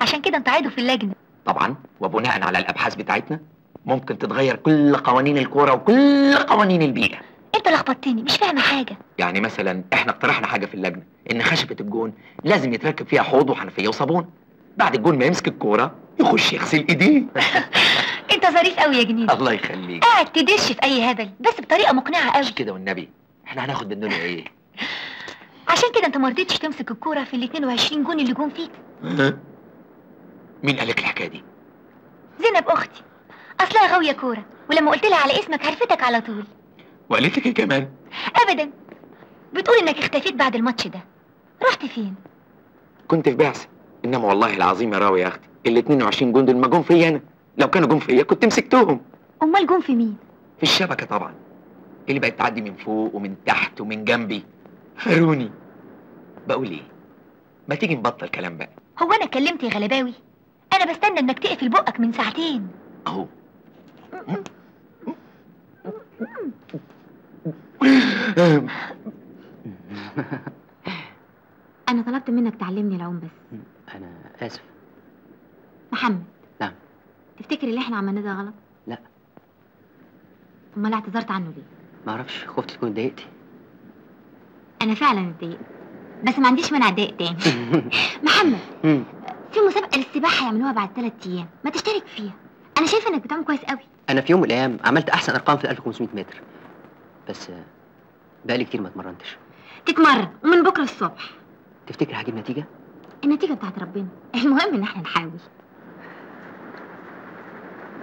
عشان كده انت عايده في اللجنه. طبعا، وبناء على الابحاث بتاعتنا ممكن تتغير كل قوانين الكوره وكل قوانين البيئه. انت لخبطتني، مش فاهمه حاجه. يعني مثلا احنا اقترحنا حاجه في اللجنه، ان خشبه الجون لازم يتركب فيها حوض وحنفيه وصابون، بعد الجون ما يمسك الكوره يخش يغسل ايديه. انت ظريف قوي يا جنيدي. الله يخليك. قاعد تدش في اي هبل بس بطريقه مقنعه قوي. مش كده والنبي، احنا هناخد مننا ايه؟ عشان كده انت ما رضيتش تمسك الكوره في ال 22 جون اللي جون فيك. مين قال لك الحكايه دي؟ زينب اختي، اصلها غاويه كوره، ولما قلت لها على اسمك عرفتك على طول. وقالت لك ايه كمان؟ ابدا، بتقول انك اختفيت بعد الماتش ده. رحت فين؟ كنت في بعثه، انما والله العظيم يا راويه يا اختي ال 22 جون دول ما جون فيا انا، لو كانوا جون فيا كنت مسكتهم. امال جون في مين؟ في الشبكه طبعا، اللي بقت تعدي من فوق ومن تحت ومن جنبي. هاروني، بقول ايه؟ ما تيجي نبطل كلام بقى. هو انا اتكلمت يا غلباوي؟ انا بستنى انك تقفل بقك من ساعتين اهو. انا طلبت منك تعلمني العوم بس. انا اسف محمد. نعم. تفتكر اللي احنا عملناه ده غلط؟ لا. امال اعتذرت عنه ليه؟ ما اعرفش، خفت تكون اتضايقتي. انا فعلا اتضايقت، بس ما عنديش مانع اتضايق تاني. محمد، في مسابقه للسباحه هيعملوها بعد 3 ايام، ما تشترك فيها؟ انا شايفه انك بتعمل كويس قوي. انا في يوم من الايام عملت احسن ارقام في 1500 متر، بس بقالي كتير ما اتمرنتش. تتمرن، ومن بكره الصبح. تفتكر هجيب نتيجه؟ النتيجه بتاعت ربنا، المهم ان احنا نحاول.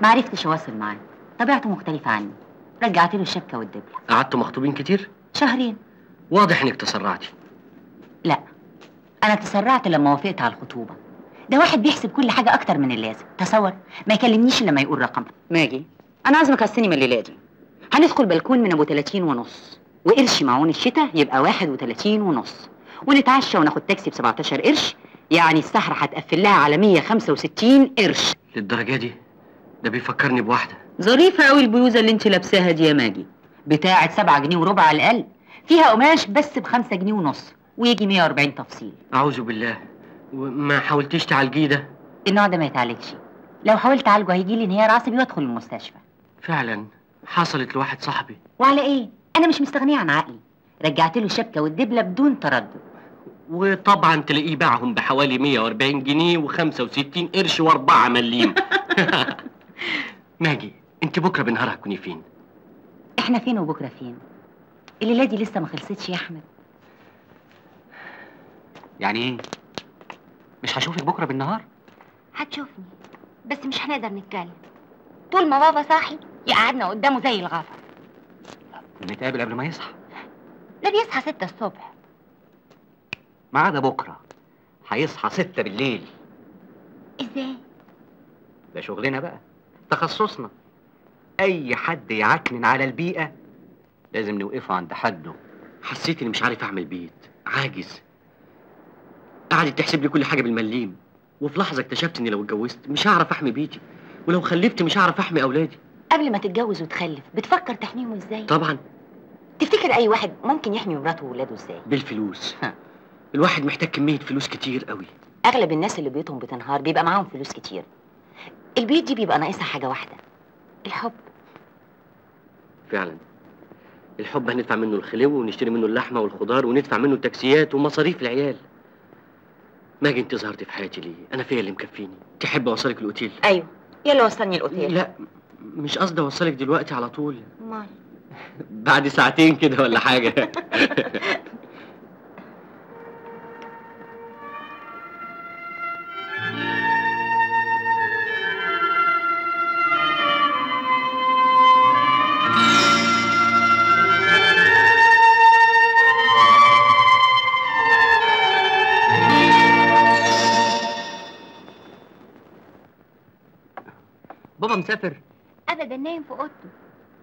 ما عرفتش اواصل معاه، طبيعته مختلفه عني، رجعت له الشبكه والدبله. قعدتوا مخطوبين كتير؟ 2 شهر. واضح انك تسرعتي. لا، انا تسرعت لما وافقت على الخطوبه. ده واحد بيحسب كل حاجه اكتر من اللازم، تصور ما يكلمنيش الا لما يقول رقم. ماجي، انا عازمك على السينما الليله دي. هندخل بلكون من ابو 30 ونص، وقرش معون الشتاء يبقى 31 ونص، ونتعشى وناخد تاكسي ب 17 قرش، يعني السحره هتقفل لها على 165 قرش. للدرجه دي؟ ده بيفكرني بواحده ظريفه قوي. البيوزه اللي انت لابساها دي يا ماجي بتاعه 7 جنيه وربع على الاقل، فيها قماش بس ب 5 جنيه ونص، ويجي 140 تفصيل. اعوذ بالله. وما حاولتيش تعالجيه ده؟ النوع ده ما يتعالجش، لو حاولت اعالجه هيجي لي انهيار عصبي وادخل المستشفى. فعلا حصلت لواحد صاحبي. وعلى ايه؟ انا مش مستغنيه عن عقلي، رجعت له الشبكه والدبله بدون تردد. وطبعا تلاقيه باعهم بحوالي 140 جنيه و65 قرش و4 مليم. ماجي، انت بكره بنهار هتكوني فين؟ احنا فين وبكره فين؟ الليله دي لسه ما خلصتش يا احمد. يعني ايه؟ مش هشوفك بكره بالنهار؟ هتشوفني، بس مش هنقدر نتكلم. طول ما بابا صاحي يقعدنا قدامه زي الغفر. نتقابل قبل ما يصحى. ده بيصحى 6 الصبح. ما عدا بكره، هيصحى 6 بالليل. ازاي؟ ده شغلنا بقى، تخصصنا. اي حد يعكنن على البيئه لازم نوقفه عند حده. حسيت اني مش عارف اعمل بيت، عاجز. قعدت تحسب لي كل حاجه بالمليم، وفي لحظه اكتشفت اني لو اتجوزت مش هعرف احمي بيتي، ولو خلفت مش هعرف احمي اولادي. قبل ما تتجوز وتخلف بتفكر تحميهم ازاي؟ طبعا. تفتكر اي واحد ممكن يحمي مراته واولاده ازاي؟ بالفلوس. الواحد محتاج كميه فلوس كتير قوي. اغلب الناس اللي بيوتهم بتنهار بيبقى معاهم فلوس كتير. البيوت دي بيبقى ناقصها حاجه واحده، الحب. فعلا، الحب هندفع منه الخلو ونشتري منه اللحمه والخضار وندفع منه التاكسيات ومصاريف العيال. ماجي، انت ظهرتي في حياتي ليه؟ انا فيا اللي مكفيني. تحب اوصلك الاوتيل؟ ايوه، يلا وصلني الاوتيل. لا، مش قصدي اوصلك دلوقتي على طول. امال؟ بعد ساعتين كده ولا حاجه. بابا مسافر؟ ابدا، نايم في اوضته.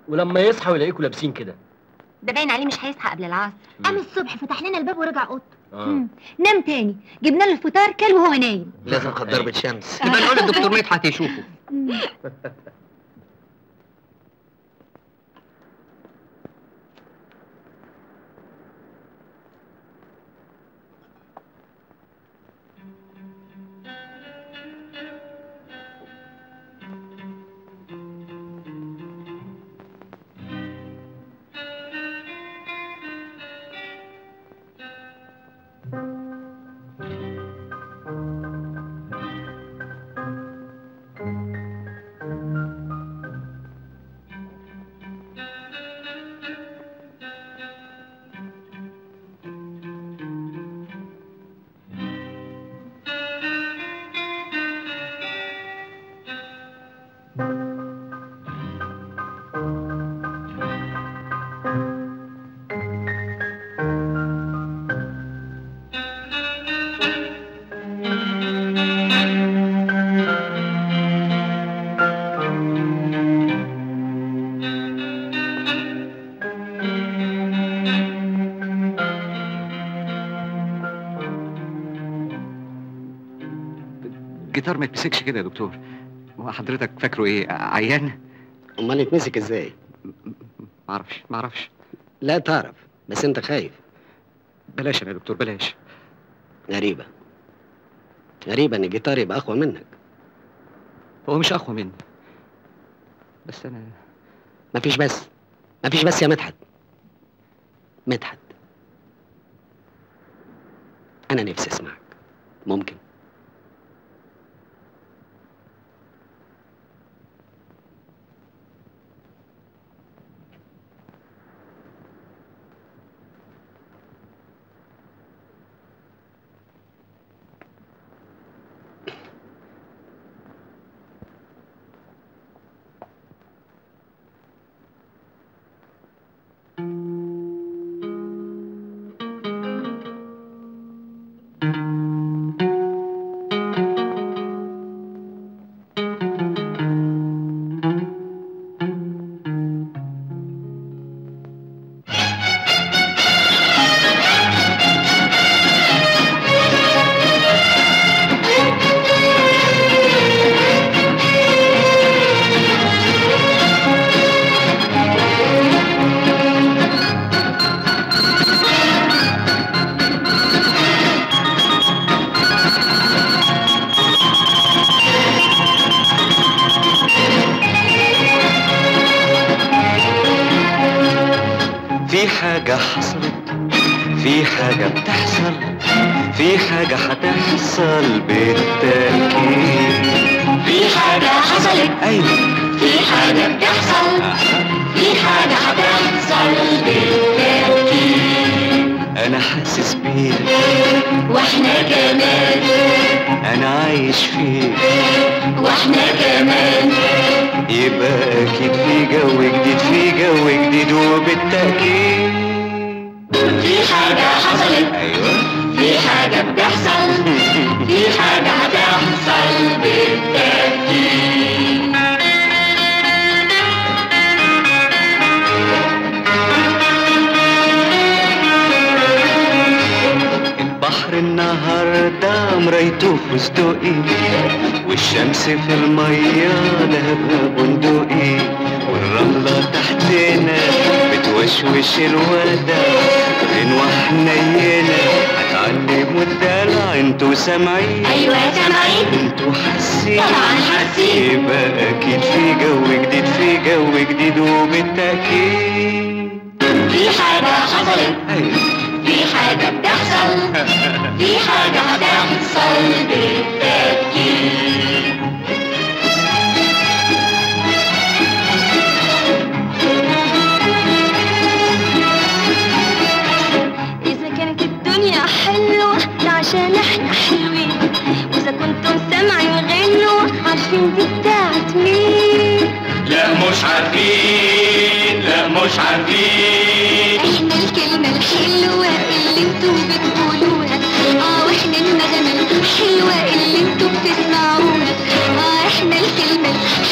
ولما يصحى ويلاقيكوا لابسين كده؟ ده باين عليه مش هيصحى قبل العصر. قام الصبح فتح لنا الباب ورجع اوضته. نام تاني، جبنا له الفطار كل وهو نايم. لازم خد ضربة شمس. يبقى نقول للدكتور مدحت يشوفه. الجيتار ما يتمسكش كده يا دكتور. هو حضرتك فاكره ايه؟ عيان؟ امال يتمسك ازاي؟ معرفش. لا تعرف، بس انت خايف. بلاش يا دكتور بلاش. غريبه ان الجيتار يبقى اقوى منك. هو مش اقوى مني، بس انا مفيش بس يا مدحت، انا نفسي اسمعك. ممكن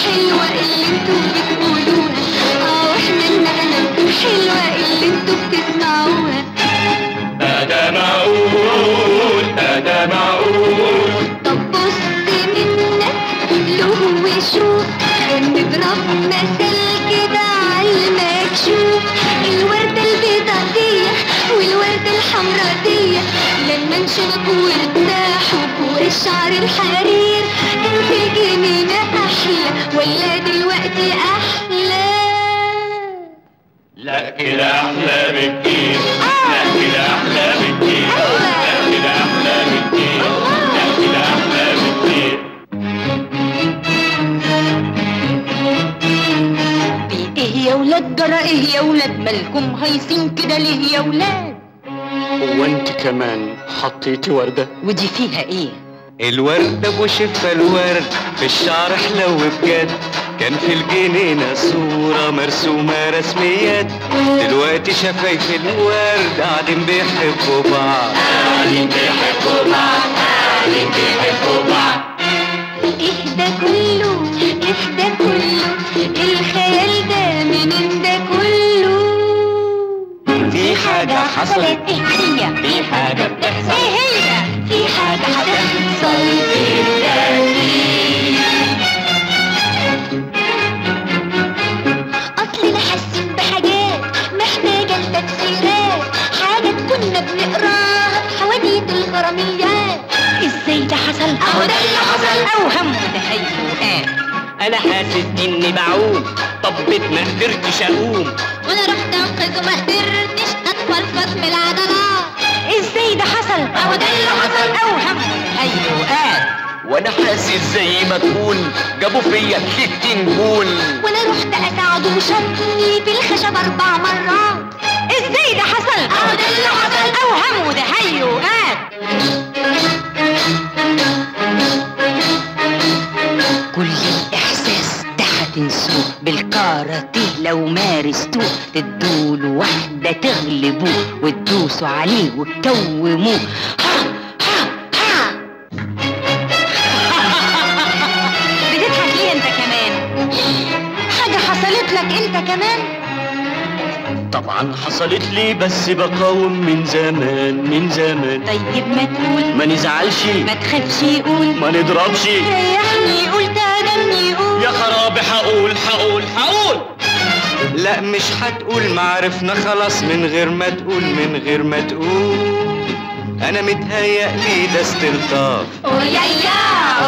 حلوة وارتاحوا فوق الشعر الحرير. كانت الجنينة أحلى ولا دلوقتي أحلى؟ لا كده أحلى بكتير، لا كده أحلى بكتير، لا كده أحلى بكتير، لا كده أحلى بكتير. بيت إيه يا ولاد؟ جرى إيه يا ولاد؟ مالكم هايصين كده ليه يا ولاد؟ وانت كمان حطيتي وردة؟ ودي فيها ايه؟ الوردة بوشفة الورد في الشعر حلو بجد. كان في الجنينة صورة مرسومة رسميات، دلوقتي شفايف الورد قاعدين بيحبوا بعض، قاعدين بيحبوا بعض، قاعدين بيحبوا بعض. ايه ده كله؟ ايه ده كله؟ الخيال ده منين ده كله؟ في حاجة حصلت، ايه هي؟ في حاجة بتحصل، ايه هي؟ في حاجة هتحصل دلوقتي. أصل أنا حاسين بحاجات محتاجة لتفسيرات، حاجات كنا بنقراها في حواديت الغراميات. ازاي ده حصل؟ أهو ده اللي حصل، أوهم وتهيؤات. أنا حاسس إني بعوم، طبت ما قدرتش أقوم، وأنا رحت أنقذ وما قدرتش أتفرفط من العضلات. إزاي ده حصل؟ أهو ده اللي حصل، أوهم وتهيؤات. وأنا حاسس زي ما تكون جابوا فيا ست نجول، وأنا رحت أساعده وشطني بالخشب 4 مرات. إزاي ده حصل؟ أهو ده اللي حصل، أوهم وتهيؤات. تنسوه بالكاراتيه لو مارستوه، تدوله واحدة تغلبوه وتدوسوا عليه وتكوموه. ها ها ها. بتضحك ليه انت كمان؟ حاجة حصلت لك انت كمان؟ طبعا حصلت لي، بس بقاوم من زمان من زمان. طيب ما تقول، ما نزعلش، ما تخافش، يقول ما نضربش، ريحني يقول تهدمني، يقول يا خرابي. هقول هقول هقول. لا مش هتقول، معرفنا خلاص من غير ما تقول، من غير ما تقول. انا متهيألي ده استلطاف، اولايا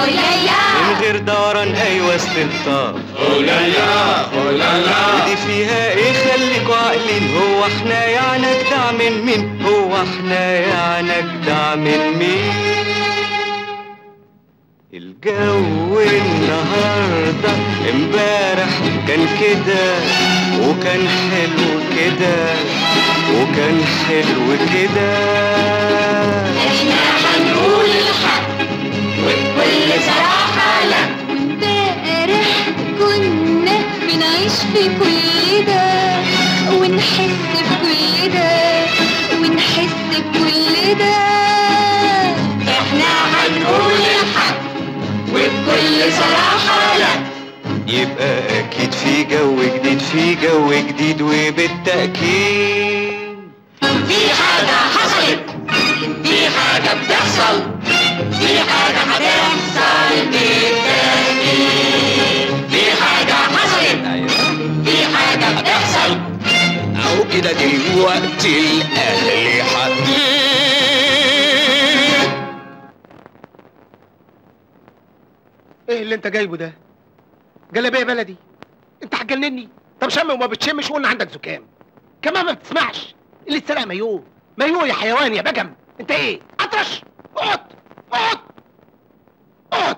اولايا، من غير دوران. ايوه استلطاف، اولايا اولايا. ودي فيها ايه؟ خليكوا عاقلين، هو احنا يعني اجدع من مين؟ هو احنا يعني اجدع من مين؟ الجو النهارده امبارح كان كده، وكان حلو كده، وكان حلو كده. احنا هنقول الحق وبكل صراحه، لا امبارح كنا بنعيش في كل ده، ونحس بكل ده، ونحس بكل ده. احنا هنقول الحق وبكل صراحة، لا. يبقى أكيد في جو جديد، في جو جديد، وبالتأكيد في حاجة حصلت، في حاجة بتحصل، في حاجة هتحصل بالتأكيد. في حاجة حصلت، في حاجة بتحصل. أهو كده دلوقتي الأهلي ايه اللي انت جايبه ده؟ جلابيه بلدي؟ انت هتجنني؟ طب شم وما بتشمش وقلنا عندك زكام. كمان ما بتسمعش. اللي اتسرق مايوه، مايوه يا حيوان يا بجم. انت ايه؟ اطرش؟ اقعد اقعد اقعد.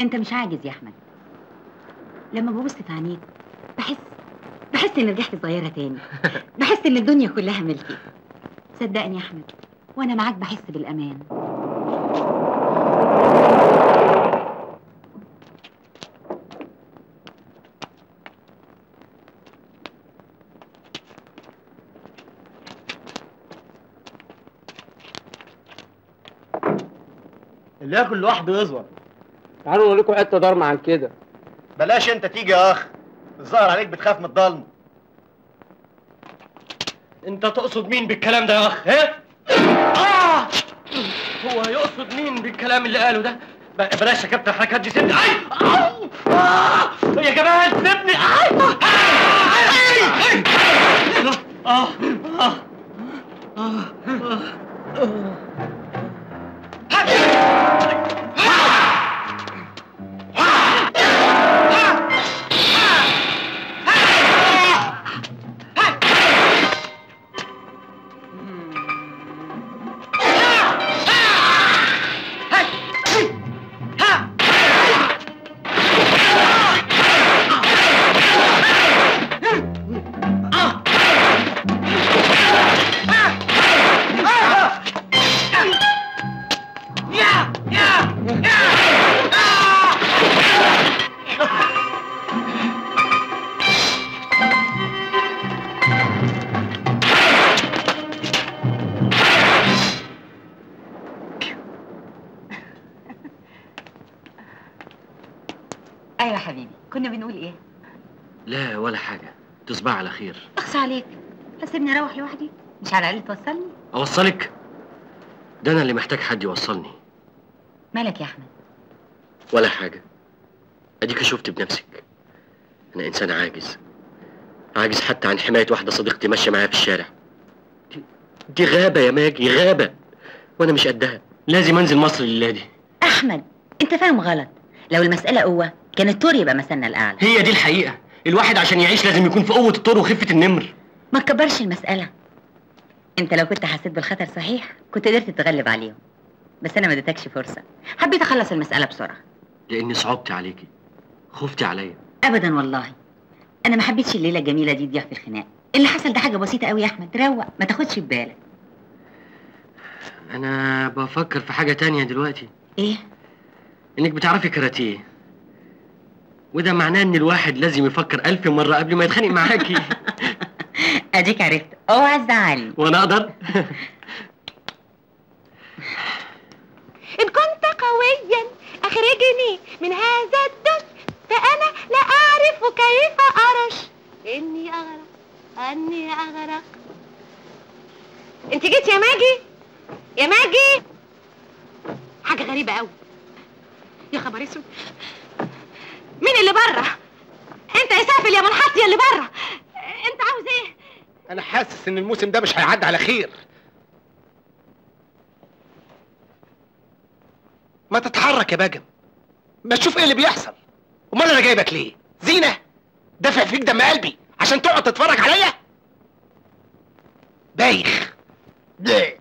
انت مش عاجز يا احمد. لما ببص في عينيك بحس ان رجعت صغيره تاني. بحس ان الدنيا كلها ملكي. صدقني يا احمد، وانا معاك بحس بالامان. اللي ياكل لوحده يزور. تعالوا نوريكم حته ضلمه عن كده. بلاش انت تيجي يا اخ، الظاهر عليك بتخاف من الضلمه. انت تقصد مين بالكلام ده يا اخ؟ ها؟ آه! هو يقصد مين بالكلام اللي قاله ده؟ بلاش يا كابتن الحركات دي، سيبني. اي يا جماعه سيبني. ايوه حبيبي، كنا بنقول ايه؟ لا ولا حاجه، تصبح على خير. اخس عليك، هسيبني اروح لوحدي؟ مش على الاقل توصلني؟ اوصلك؟ ده انا اللي محتاج حد يوصلني. مالك يا احمد؟ ولا حاجه، اديك شفت بنفسك، انا انسان عاجز، عاجز حتى عن حمايه واحده صديقتي ماشيه معايا في الشارع. دي غابه يا ماجي، غابه، وانا مش قدها، لازم انزل مصر لله. دي احمد، انت فاهم غلط، لو المساله قوه كان الطور يبقى مثلنا الاعلى. هي دي الحقيقه، الواحد عشان يعيش لازم يكون في قوه الطور وخفه النمر. ما تكبرش المساله، انت لو كنت حسيت بالخطر صحيح كنت قدرت تتغلب عليهم، بس انا ما اديتكش فرصه، حبيت اخلص المساله بسرعه. لاني صعبت عليكي، خفتي عليا. ابدا والله، انا ما حبيتش الليله الجميله دي تضيع في الخناق. اللي حصل ده حاجه بسيطه قوي يا احمد، روق، ما تاخدش ببالك. انا بفكر في حاجه تانية دلوقتي. ايه؟ انك بتعرفي كاراتيه، وده معناه ان الواحد لازم يفكر 1000 مرة قبل ما يتخانق معاكي. اديك عرفت، اوعى تزعلني. وانا اقدر؟ ان كنت قويا اخرجني من هذا الدش، فانا لا اعرف كيف ارش. اني اغرق، اني اغرق. انت جيت يا ماجي، يا ماجي. حاجه غريبه قوي، يا خبر اسود، مين اللي بره؟ انت يا سافل يا منحط، يا اللي بره، انت عاوز ايه؟ انا حاسس ان الموسم ده مش هيعدي على خير. ما تتحرك يا باجم، ما تشوف ايه اللي بيحصل. امال انا جايبك ليه؟ زينه؟ دافع فيك دم قلبي عشان تقعد تتفرج عليا؟ بايخ. ليه؟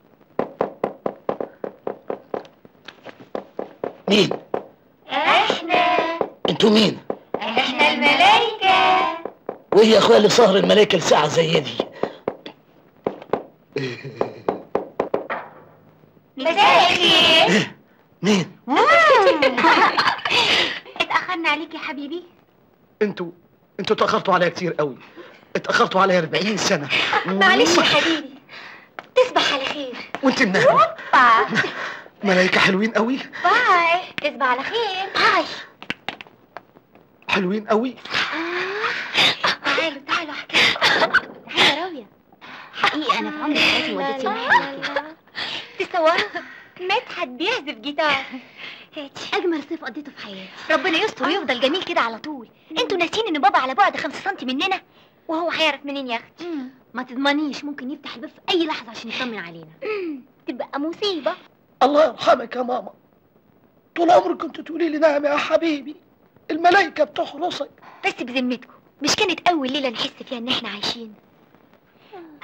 مين؟ احنا. انتوا مين؟ احنا الملايكة. وايه يا اخويا اللي سهر الملايكة لساعة زي دي؟ مساء الخير. مين؟ اتأخرنا عليك يا حبيبي. انتوا اتأخرتوا عليا كتير قوي، اتأخرتوا عليا 40 سنة. معلش يا حبيبي، تصبح على خير. وانت منها ملايكة حلوين قوي. باي، تصبح على خير. باي. حلوين قوي. تعالوا تعالوا احكي لكم. تعالي يا راوية، حقيقة انا في عمري حياتي ما وديت يوم حلو كده. تصوروا مدحت بيعزف جيتار، اجمل صيف قضيته في حياتي. ربنا يستر ويفضل جميل كده على طول. انتوا ناسين ان بابا على بعد 5 سنتي مننا، وهو هيعرف منين يا اختي؟ ما تضمنيش، ممكن يفتح الباب في اي لحظة عشان يطمن علينا، تبقى مصيبة. الله يرحمك يا ماما، طول عمرك كنت تقولي لي نعم يا حبيبي، الملايكة بتحرسك. بس بذمتكم، مش كانت أول ليلة نحس فيها إن إحنا عايشين؟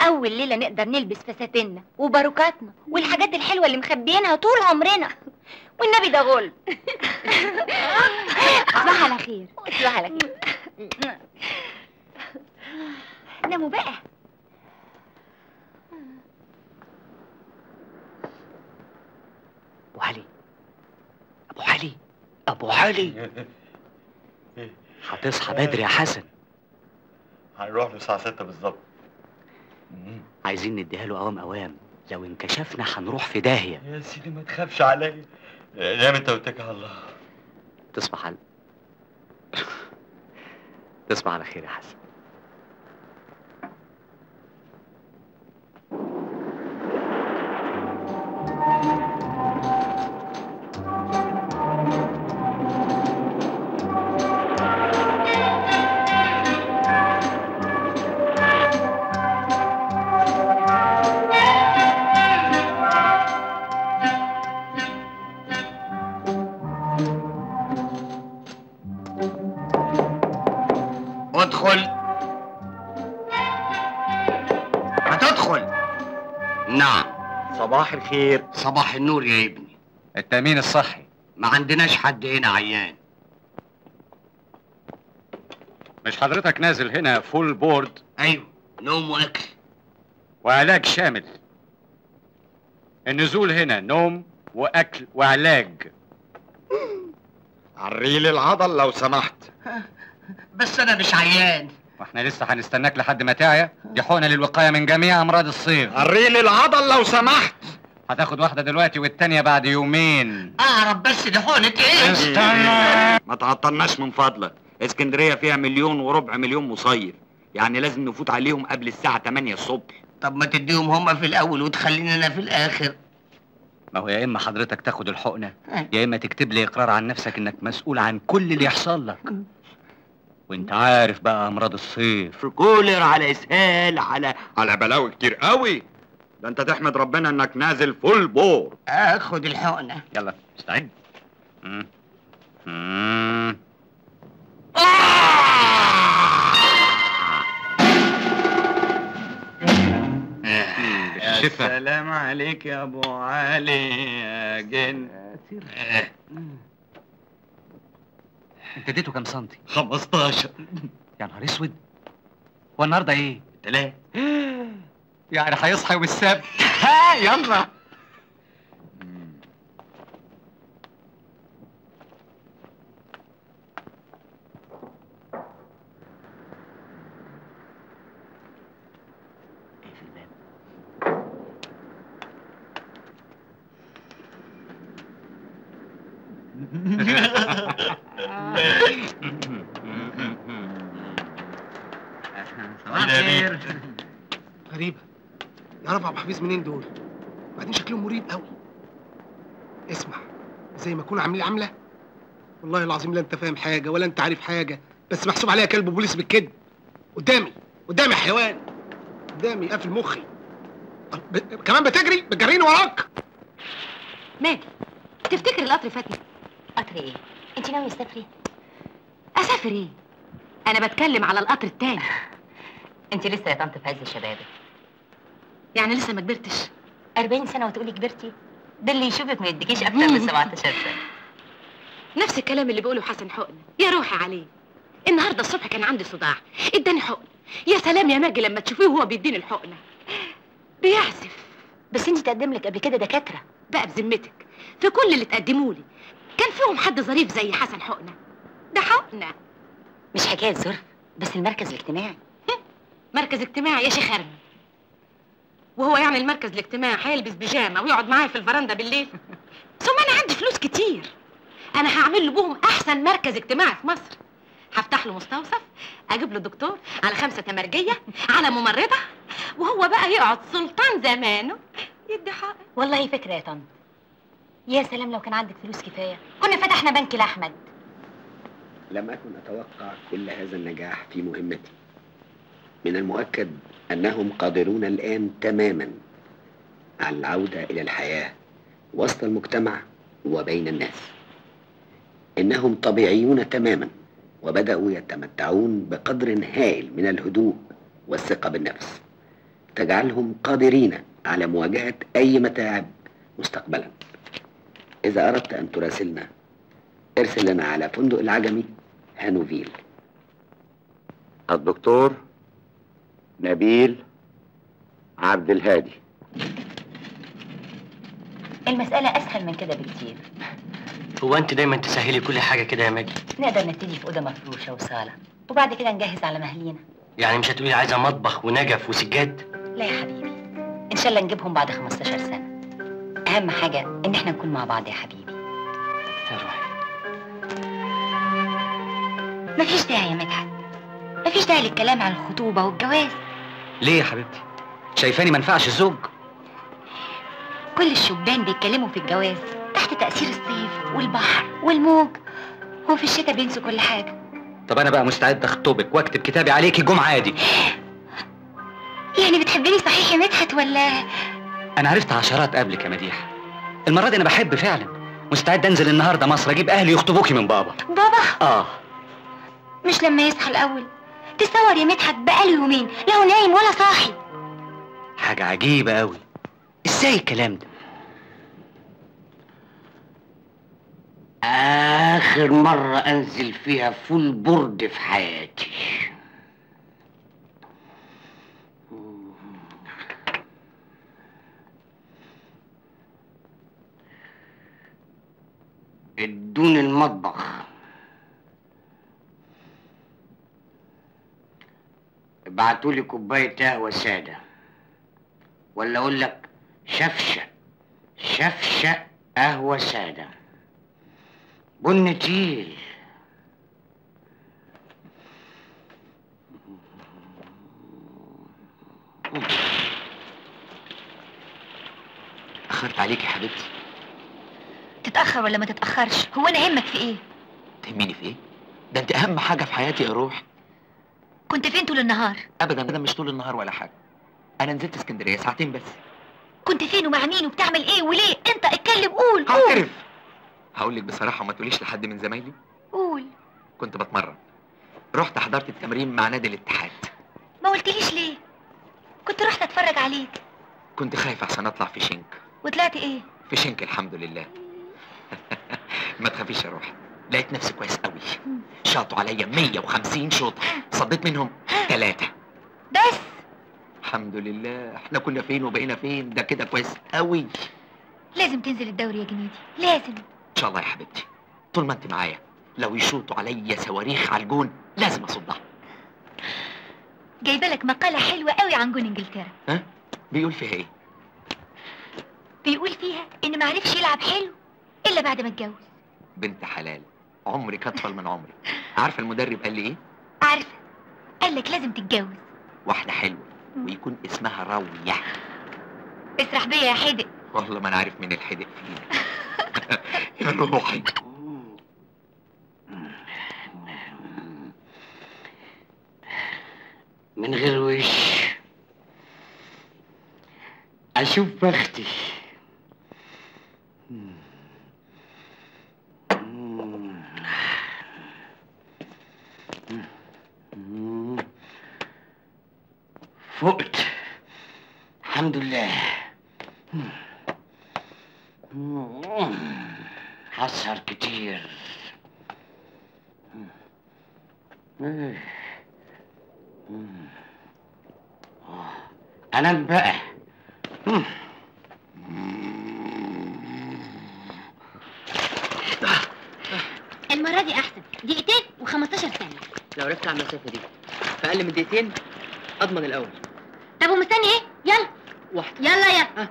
أول ليلة نقدر نلبس فساتيننا وباروكاتنا والحاجات الحلوة اللي مخبيينها طول عمرنا، والنبي ده غل. تصبح على خير. تصبح على خير. ناموا بقى. أبو علي، أبو علي، أبو علي، هتصحى بدري يا حسن. هنروح له الساعة 6 بالظبط. عايزين نديها له قوام قوام، لو انكشفنا هنروح في داهية. يا سيدي ما تخافش عليا، نام انت واتكل على الله. تصبح على تصبح على خير يا حسن. صباح الخير. صباح النور يا ابني. التأمين الصحي ما عندناش حد هنا عيان. مش حضرتك نازل هنا فول بورد؟ ايوه، نوم واكل وعلاج شامل. النزول هنا نوم واكل وعلاج، عريلي العضل لو سمحت. بس أنا مش عيان. واحنا لسه هنستناك لحد ما تعيا؟ دي حقنة للوقاية من جميع أمراض الصيف. عريلي العضل لو سمحت. هتاخد واحدة دلوقتي والتانية بعد يومين. أعرف بس دي حقنة إيه؟ استنى. ما تعطلناش من فضلك، اسكندرية فيها 1.25 مليون مصيف، يعني لازم نفوت عليهم قبل الساعة 8 الصبح. طب ما تديهم هما في الأول وتخلينا أنا في الآخر. ما هو يا إما حضرتك تاخد الحقنة، يا إما تكتب لي إقرار عن نفسك إنك مسؤول عن كل اللي يحصل لك. وأنت عارف بقى أمراض الصيف، كولر على إسهال على بلاوي كتير قوي. ده أنت تحمد ربنا إنك نازل فول بور. آخد الحقنة. يلا استعد. السلام عليك يا ابو علي يا جن. انت اديته كام سنتي؟ 15. يا نهار اسود، هو النهارده ايه؟ 3. يعني هيصحى يوم السبت. ها يلا. غريبة، يا رب عبد الحفيظ منين دول؟ وبعدين شكلهم مريب قوي. اسمع، زي ما يكونوا عاملين عاملة، والله العظيم لا انت فاهم حاجة ولا انت عارف حاجة، بس محسوب عليها كلب بوليس بالكذب. قدامي حيوان، قدامي قافل مخي، كمان بتجريني وراك. ماجي، تفتكر القطر فاتني؟ قطر ايه؟ انت ناوية تسافري؟ اسافر ايه؟ انا بتكلم على القطر التاني. انت لسه يا طنط في عز شبابك. يعني لسه ما كبرتش؟ 40 سنة وتقولي كبرتي؟ ده اللي يشوفك ما يديكيش اكتر من 17 سنة. نفس الكلام اللي بيقوله حسن. حقنة يا روحي عليه. النهارده الصبح كان عندي صداع، اداني حقنة. يا سلام يا ماجي لما تشوفيه وهو بيديني الحقنة بيعزف. بس انت تقدم لك قبل كده دكاترة بقى. بذمتك في كل اللي تقدمولي كان فيهم حد ظريف زي حسن حقنة؟ ده حقنة مش حكاية ظرف. بس المركز الاجتماعي، مركز اجتماعي يا شيخ هرمي، وهو يعني المركز الاجتماعي هيلبس بيجامه ويقعد معايا في الفرنده بالليل؟ ثم انا عندي فلوس كتير، انا هعمل له بهم احسن مركز اجتماعي في مصر. هفتح له مستوصف، اجيب له دكتور على 5 تمرجيه على ممرضه، وهو بقى يقعد سلطان زمانه يدي حقن. والله فكره يا طنط. يا سلام لو كان عندك فلوس كفايه كنا فتحنا بنك لاحمد. لم اكن اتوقع كل هذا النجاح في مهمتي. من المؤكد أنهم قادرون الآن تماماً على العودة إلى الحياة وسط المجتمع وبين الناس. إنهم طبيعيون تماماً، وبدأوا يتمتعون بقدر هائل من الهدوء والثقة بالنفس تجعلهم قادرين على مواجهة أي متاعب مستقبلاً. إذا أردت أن تراسلنا ارسل لنا على فندق العجمي هانوفيل. الدكتور نبيل عبد الهادي. المسألة أسهل من كده بكتير. هو أنت دايما تسهلي كل حاجة كده يا ماجي. نقدر نبتدي في أوضة مفروشة وصالة، وبعد كده نجهز على مهلينا. يعني مش هتقولي عايزة مطبخ ونجف وسجاد؟ لا يا حبيبي، إن شاء الله نجيبهم بعد 15 سنة. أهم حاجة إن إحنا نكون مع بعض يا حبيبي. يا روحي. مفيش داعي يا مدحت، مفيش داعي للكلام عن الخطوبة والجواز. ليه يا حبيبتي؟ شايفاني منفعش الزوج؟ كل الشبان بيتكلموا في الجواز تحت تأثير الصيف والبحر والموج، وفي الشتاء بينسوا كل حاجة. طب أنا بقى مستعد أخطبك وأكتب كتابي عليكي جمعة دي. يعني بتحبني صحيح يا مدحت ولا؟ أنا عرفت عشرات قبلك يا مديحة. المرة دي أنا بحب فعلا، مستعد أنزل النهاردة مصر أجيب أهلي يخطبوكي من بابا. بابا؟ آه. مش لما يصحى الأول. تصور يا مدحت بقاله يومين لا نايم ولا صاحي. حاجة عجيبة قوي، ازاي الكلام ده؟ آخر مرة أنزل فيها فول برد في حياتي. الدنيا ضمن المطبخ. ابعتولي كوباية قهوة سادة، ولا اقول لك شفشة قهوة سادة، بن تقيل. اتأخرت عليك يا حبيبتي. تتأخر ولا ما تتأخرش، هو أنا أهمك في إيه؟ تهميني في إيه؟ ده أنت أهم حاجة في حياتي يا روح. كنت فين طول النهار؟ أبداً مش طول النهار ولا حاجة. أنا نزلت اسكندرية ساعتين بس. كنت فين ومع مين وبتعمل إيه وليه؟ أنت اتكلم، قول قول. هعترف. هقول لك بصراحة وما تقوليش لحد من زمايلي. قول. كنت بتمرن. رحت حضرت التمرين مع نادي الاتحاد. ما قلتليش ليه؟ كنت رحت أتفرج عليك. كنت خايف عشان أطلع في شنك. وطلعت إيه؟ في شنك الحمد لله. ما تخافيش يا روحي، لقيت نفسي كويس قوي. شاطوا عليا 150 شوطة، صديت منهم 3 بس. الحمد لله. احنا كنا فين وبقينا فين؟ ده كده كويس قوي. لازم تنزل الدوري يا جنيدي، لازم. إن شاء الله يا حبيبتي، طول ما أنت معايا. لو يشوطوا عليا صواريخ على الجون لازم أصدها. جايبه لك مقالة حلوة قوي عن جون إنجلترا. ها؟ بيقول فيها إيه؟ بيقول فيها إن معرفش يلعب حلو إلا بعد ما اتجوز. بنت حلال، عمرك أطول من عمري. عارفة المدرب قال لي إيه؟ عارفة. قال لك لازم تتجوز واحدة حلوة ويكون اسمها راوية. اسرح بيا يا حدق. والله ما أنا عارف مين الحدق فينا. يا روحي. من غير وش اشوف بختي. فقت الحمد لله. هسهر كتير. انام بقى. المرة دي أحسن. 2 دقيقتين و15 ثانية. لو عرفت على المسافة دي في أقل من 2 دقيقتين أضمن الأول. طب ومستني إيه؟ يلا. واحدة. يلا يا.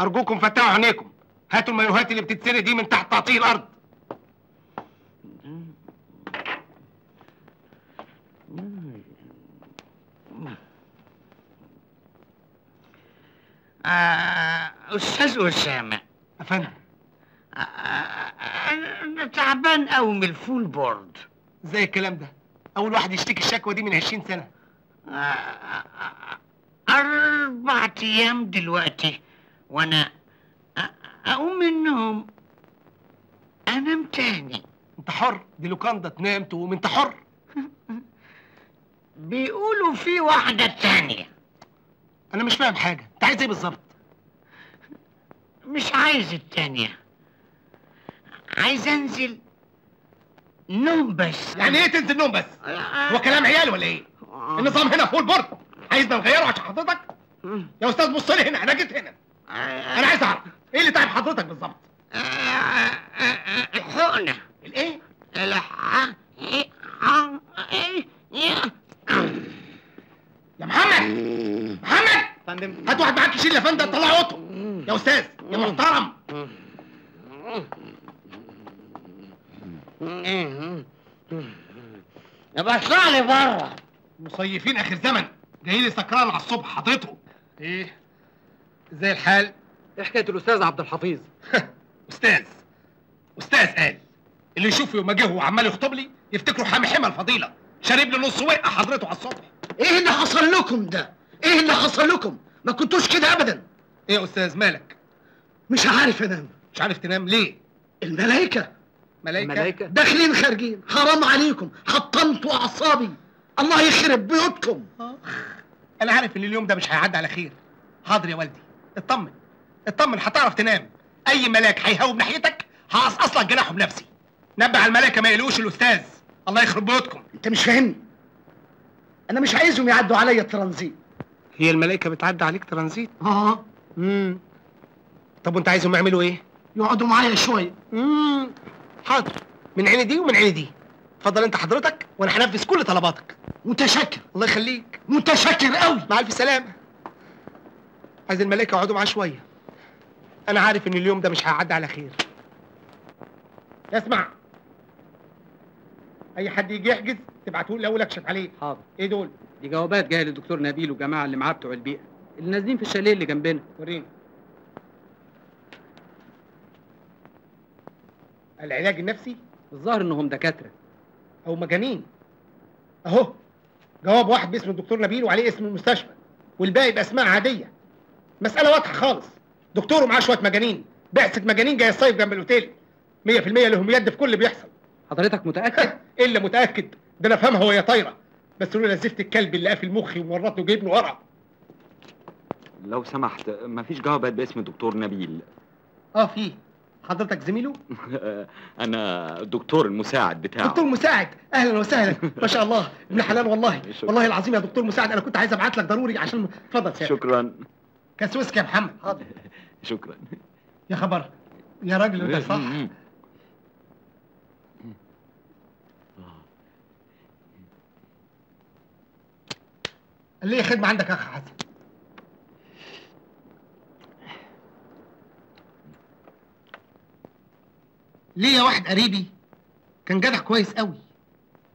أرجوكم فتحوا عينيكم، هاتوا المايوهات اللي بتتسرق دي من تحت تعطيه الأرض. أستاذ أسامة. أفندم. أنا تعبان أوي من الفول بورد. زي الكلام ده، أول واحد يشتكي الشكوى دي من 20 سنة. 4 أيام دلوقتي وأنا أقوم منهم أنام تاني. أنت حر، دي لوكاندا تنام تقوم، أنت حر. بيقولوا في واحدة تانية. أنا مش فاهم حاجة، أنت عايز إيه بالظبط؟ مش عايز التانية، عايز أنزل نوم بس. يعني إيه تنزل نوم بس؟ هو كلام عيال ولا إيه؟ النظام هنا فول بورد، عايزنا نغيره عشان حضرتك؟ يا أستاذ بص لي هنا، أنا جيت هنا. أنا عايز أعرف إيه اللي تعب حضرتك بالظبط؟ الحقنة. الإيه؟ يا محمد، محمد فندم، هات واحد معاك يشيل يا فندم، طلعه اوضته. يا استاذ يا محترم. يبقى اطلع لي بره. مصيفين اخر زمن، جاي لي سكران على الصبح حاططهم. ايه؟ ازاي الحال؟ ايه حكايه الاستاذ عبد الحفيظ؟ استاذ، استاذ قال اللي يشوفه يوم جه وعمال يخطب لي يفتكروا حامي حمى الفضيله، شارب له نص ورقه حضرته على الصبح. ايه اللي حصل لكم ده؟ ايه اللي حصل لكم؟ ما كنتوش كده ابدا. ايه يا استاذ مالك؟ مش عارف انام. مش عارف تنام ليه؟ الملائكه. ملائكه داخلين خارجين، حرام عليكم، حطمتوا اعصابي، الله يخرب بيوتكم. انا عارف ان اليوم ده مش هيعدي على خير. حاضر يا والدي، اطمن اطمن، هتعرف تنام. اي ملاك هيهوب ناحيتك هقصقص لك جناحه بنفسي. نبه على الملائكه ما يقلقوش الاستاذ، الله يخرب بيوتكم. انت مش فاهمني، انا مش عايزهم يعدوا عليا ترانزيت. هي الملائكه بتعدي عليك ترانزيت؟ اه. طب وانت عايزهم يعملوا ايه؟ يقعدوا معايا شويه. حاضر، من عيني دي ومن عيني دي. اتفضل انت حضرتك وانا هنفذ كل طلباتك. متشكر. الله يخليك، متشكر قوي. مع الف سلامه. عايز الملائكه يقعدوا معايا شويه، انا عارف ان اليوم ده مش هيعدي على خير. اسمع، اي حد يجي يحجز تبعته لي اقول اكشف عليه. حاضر. ايه دول؟ دي جوابات جايه للدكتور نبيل والجماعه اللي معاه بتوع البيئه، اللي نازلين في الشاليه اللي جنبنا. وريني. العلاج النفسي؟ الظاهر انهم دكاتره او مجانين. اهو جواب واحد باسم الدكتور نبيل وعليه اسم المستشفى، والباقي باسماء عاديه. مساله واضحه خالص، دكتور ومعاه شويه مجانين، بعثه مجانين جايه الصيف جنب الاوتيل. 100% لهم يد في كل اللي بيحصل. حضرتك متاكد؟ الا متاكد، ده انا افهمها وهي طايره، بس لولا زفت الكلب اللي قافل مخي ومورطني وجايب له ورع. لو سمحت، مفيش جوابات باسم الدكتور نبيل. اه في. حضرتك زميله؟ انا الدكتور المساعد بتاعه. دكتور مساعد، اهلا وسهلا. ما شاء الله، ابن حلال والله. والله العظيم يا دكتور مساعد، انا كنت عايز ابعت لك ضروري عشان. اتفضل سيادتك. شكرا. كاس ويسكي يا محمد. حاضر. شكرا. يا خبر يا راجل، ده صح. ليه خدمة عندك يا أخ حسن؟ ليه؟ واحد قريبي كان جدع كويس قوي،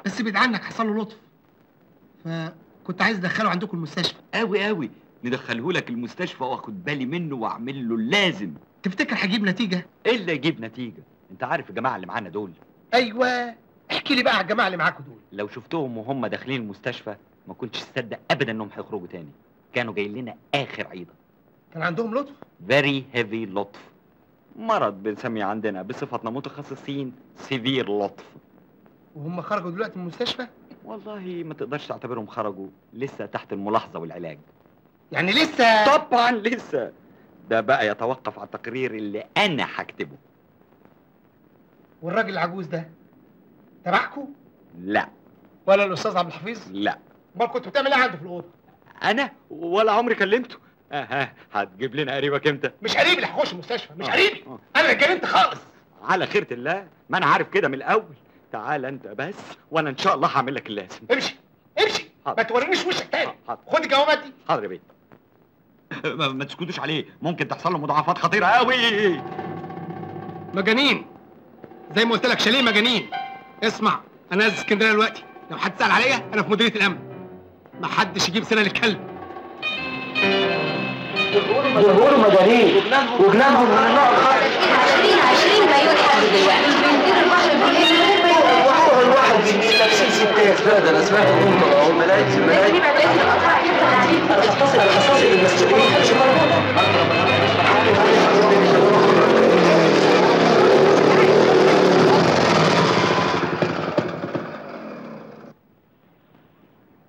بس بعيد عنك حصل له لطف، فكنت عايز ادخله عندكم المستشفى. قوي قوي، ندخله لك المستشفى واخد بالي منه واعمل له اللازم. تفتكر هيجيب نتيجة؟ ايه اللي يجيب نتيجة؟ انت عارف الجماعة اللي معانا دول؟ ايوه. احكي لي بقى على الجماعة اللي معاكوا دول. لو شفتهم وهم داخلين المستشفى ما كنتش تصدق ابدا انهم هيخرجوا تاني. كانوا جايين لنا اخر عيده. كان عندهم لطف؟ فيري هيفي لطف. مرض بنسميه عندنا بصفتنا متخصصين سيفير لطف. وهم خرجوا دلوقتي من المستشفى؟ والله ما تقدرش تعتبرهم خرجوا، لسه تحت الملاحظه والعلاج. يعني لسه؟ طبعا لسه. ده بقى يتوقف على التقرير اللي انا هكتبه. والراجل العجوز ده تبعكوا؟ لا. ولا الاستاذ عبد الحفيظ؟ لا. امال كنت بتعمل ايه عنده في الاوضه؟ انا ولا عمري كلمته. هتجيب لنا قريبك امتى؟ مش قريبي اللي هخش المستشفى، مش قريبي. انا اللي اتكلمت خالص. على خيرة الله، ما انا عارف كده من الاول. تعال انت بس وانا ان شاء الله هعمل لك اللازم. امشي امشي، ما تورينيش وشك تاني. خد الجوابات دي. حاضر يا بيه. ما تسكتوش عليه، ممكن تحصل له مضاعفات خطيره قوي. مجانين زي ما قلت لك، شاليه مجانين. اسمع، انا نازل اسكندريه دلوقتي، لو حد سال عليا انا في مديريه الامن، ما حدش يجيب سنه للكلب. جمهور مجانين وجنانهم من النوع الخاص. 20 مليون حد دلوقتي بينزلوا البحر بالاسم الواحد بالليل لابسين ستات. لا انا سمعت هم ملايين اختصاصي للمسؤولين.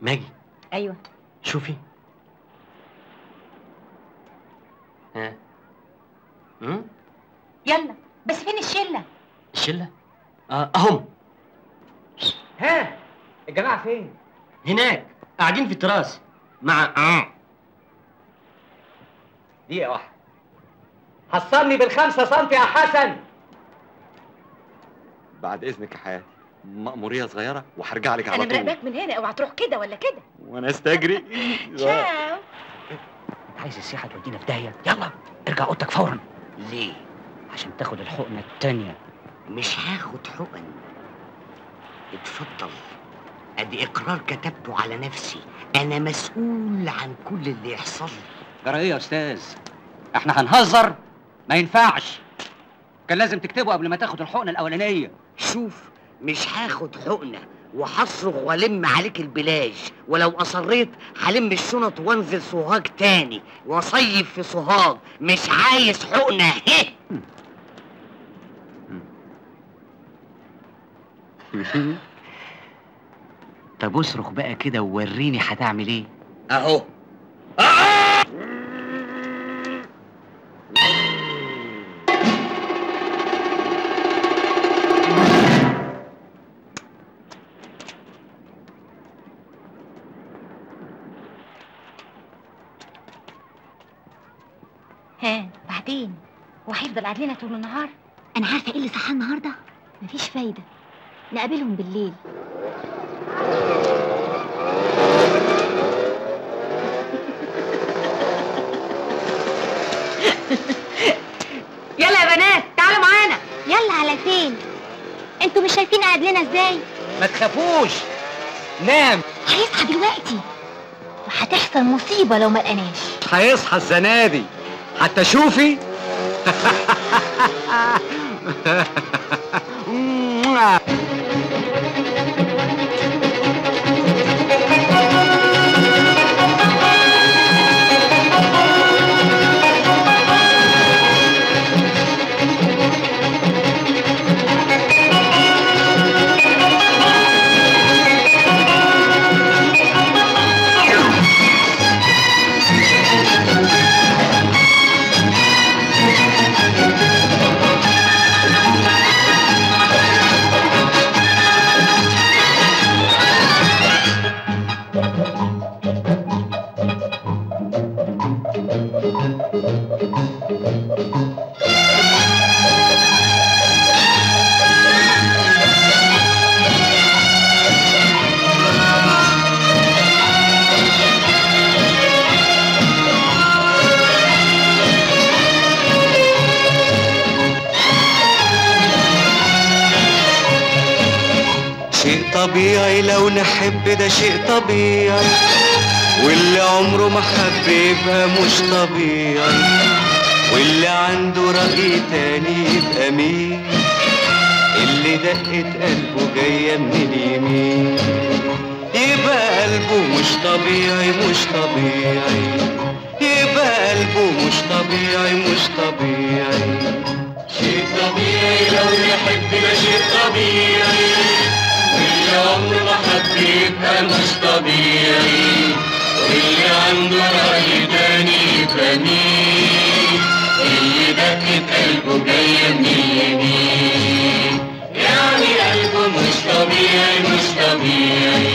ماجي. ايوه. شوفي. ها. يلا بس فين الشله؟ الشله؟ اهم. ها الجماعه فين؟ هناك قاعدين في التراس مع دقيقه واحده. حصلني بال5 سم يا حسن. بعد اذنك يا حياتي، مأمورية صغيرة وهرجع لك على طول. انا مراقباك من هنا، اوعى تروح كده ولا كده. وانا استجري. تشاو. عايز السياحة تودينا في داهية؟ يلا ارجع اوضتك فورا. ليه؟ عشان تاخد الحقنة التانية. مش هاخد حقن. اتفضل. ادي اقرار كتبته على نفسي، انا مسؤول عن كل اللي يحصل لي. جرى ايه يا استاذ؟ احنا هنهزر؟ ما ينفعش. كان لازم تكتبه قبل ما تاخد الحقنة الأولانية. شوف، مش هاخد حقنة وهصرخ والم عليك البلاج، ولو اصريت هلم الشنط وانزل سوهاج تاني واصيف في سوهاج. مش عايز حقنة. هه. طب اصرخ بقى كده ووريني هتعمل ايه. اهو. بعدين وهيفضل قاعد لنا طول النهار؟ انا عارفه ايه اللي صحى النهارده. مفيش فايده، نقابلهم بالليل. يلا يا بنات تعالوا معانا. يلا على فين؟ انتوا مش شايفين قاعد لنا ازاي؟ ما تخافوش، نام. هيصحى دلوقتي وهتحصل مصيبه لو ما لقناش. هيصحى السنه دي حتى شوفي. طبيعي لو نحب، ده شيء طبيعي، واللي عمره ما حب يبقى مش طبيعي، واللي عنده رأي تاني يبقى مين؟ اللي دقت قلبه جاية من اليمين يبقى قلبه مش طبيعي مش طبيعي، يبقى قلبه مش طبيعي مش طبيعي. شيء طبيعي لو نحب، ده شيء طبيعي، واللي عمره ما حب يبقى مش طبيعي، واللي عنده رأي تاني يبقى مين؟ اللي دقت قلبه جاية من اليمين، يعني قلبه مش طبيعي مش طبيعي،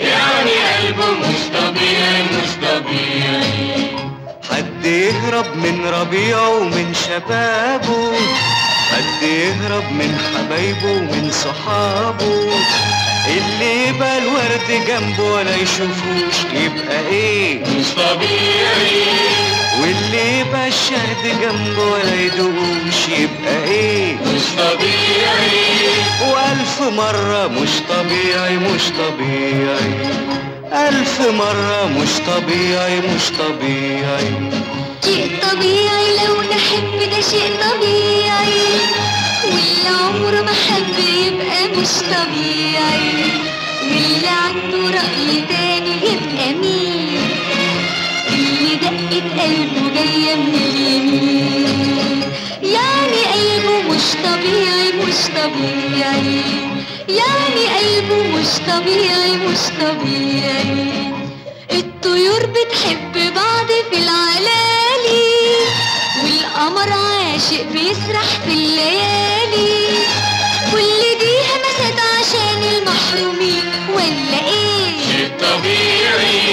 يعني قلبه مش طبيعي مش طبيعي. حد يهرب من ربيعه ومن شبابه، حد يهرب من حبايبه ومن صحابه، اللي يبقى الورد جنبه ولا يشوفوش يبقى ايه؟ مش طبيعي. واللي يبقى الشهد جنبه ولا يدوقوش يبقى ايه؟ مش طبيعي. والف مرة مش طبيعي مش طبيعي، الف مرة مش طبيعي مش طبيعي. شيء طبيعي لو نحب ده شيء طبيعي، واللي عمره ما حب يبقى مش طبيعي، واللي عنده رأي تاني يبقى مين؟ اللي دقة قلبه جاية من اليمين، يعني قلبه مش طبيعي مش طبيعي، يعني قلبه مش طبيعي مش طبيعي. الطيور بتحب بعض في العلالي، والقمر عاشق بيسرح في الليالي، كل دي همسات عشان المحرومين ولا ايه؟ شيء طبيعي.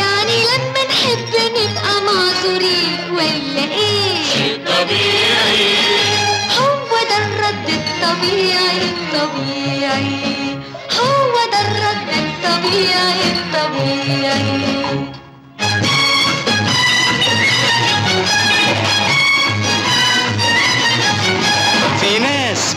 يعني لما نحب نبقى معذورين ولا ايه؟ شيء طبيعي. هو ده الرد الطبيعي الطبيعي، هو ده الرد الطبيعي الطبيعي.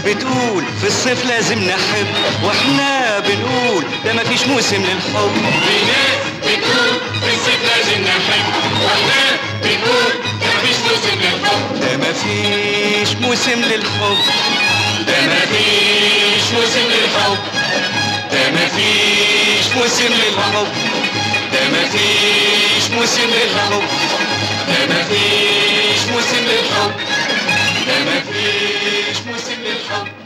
بتقول في الصيف لازم نحب، واحنا بنقول ده مفيش موسم للحب. في ناس بتقول في الصيف لازم نحب، واحنا بنقول ده مفيش موسم للحب. ده مفيش موسم للحب، ده مفيش موسم للحب، ده مفيش موسم للحب، ده مفيش موسم للحب، ده مفيش موسم للحب، ده مفيش موسم للحب، ده مفيش موسم للحب، ده مفيش موسم للحب، ده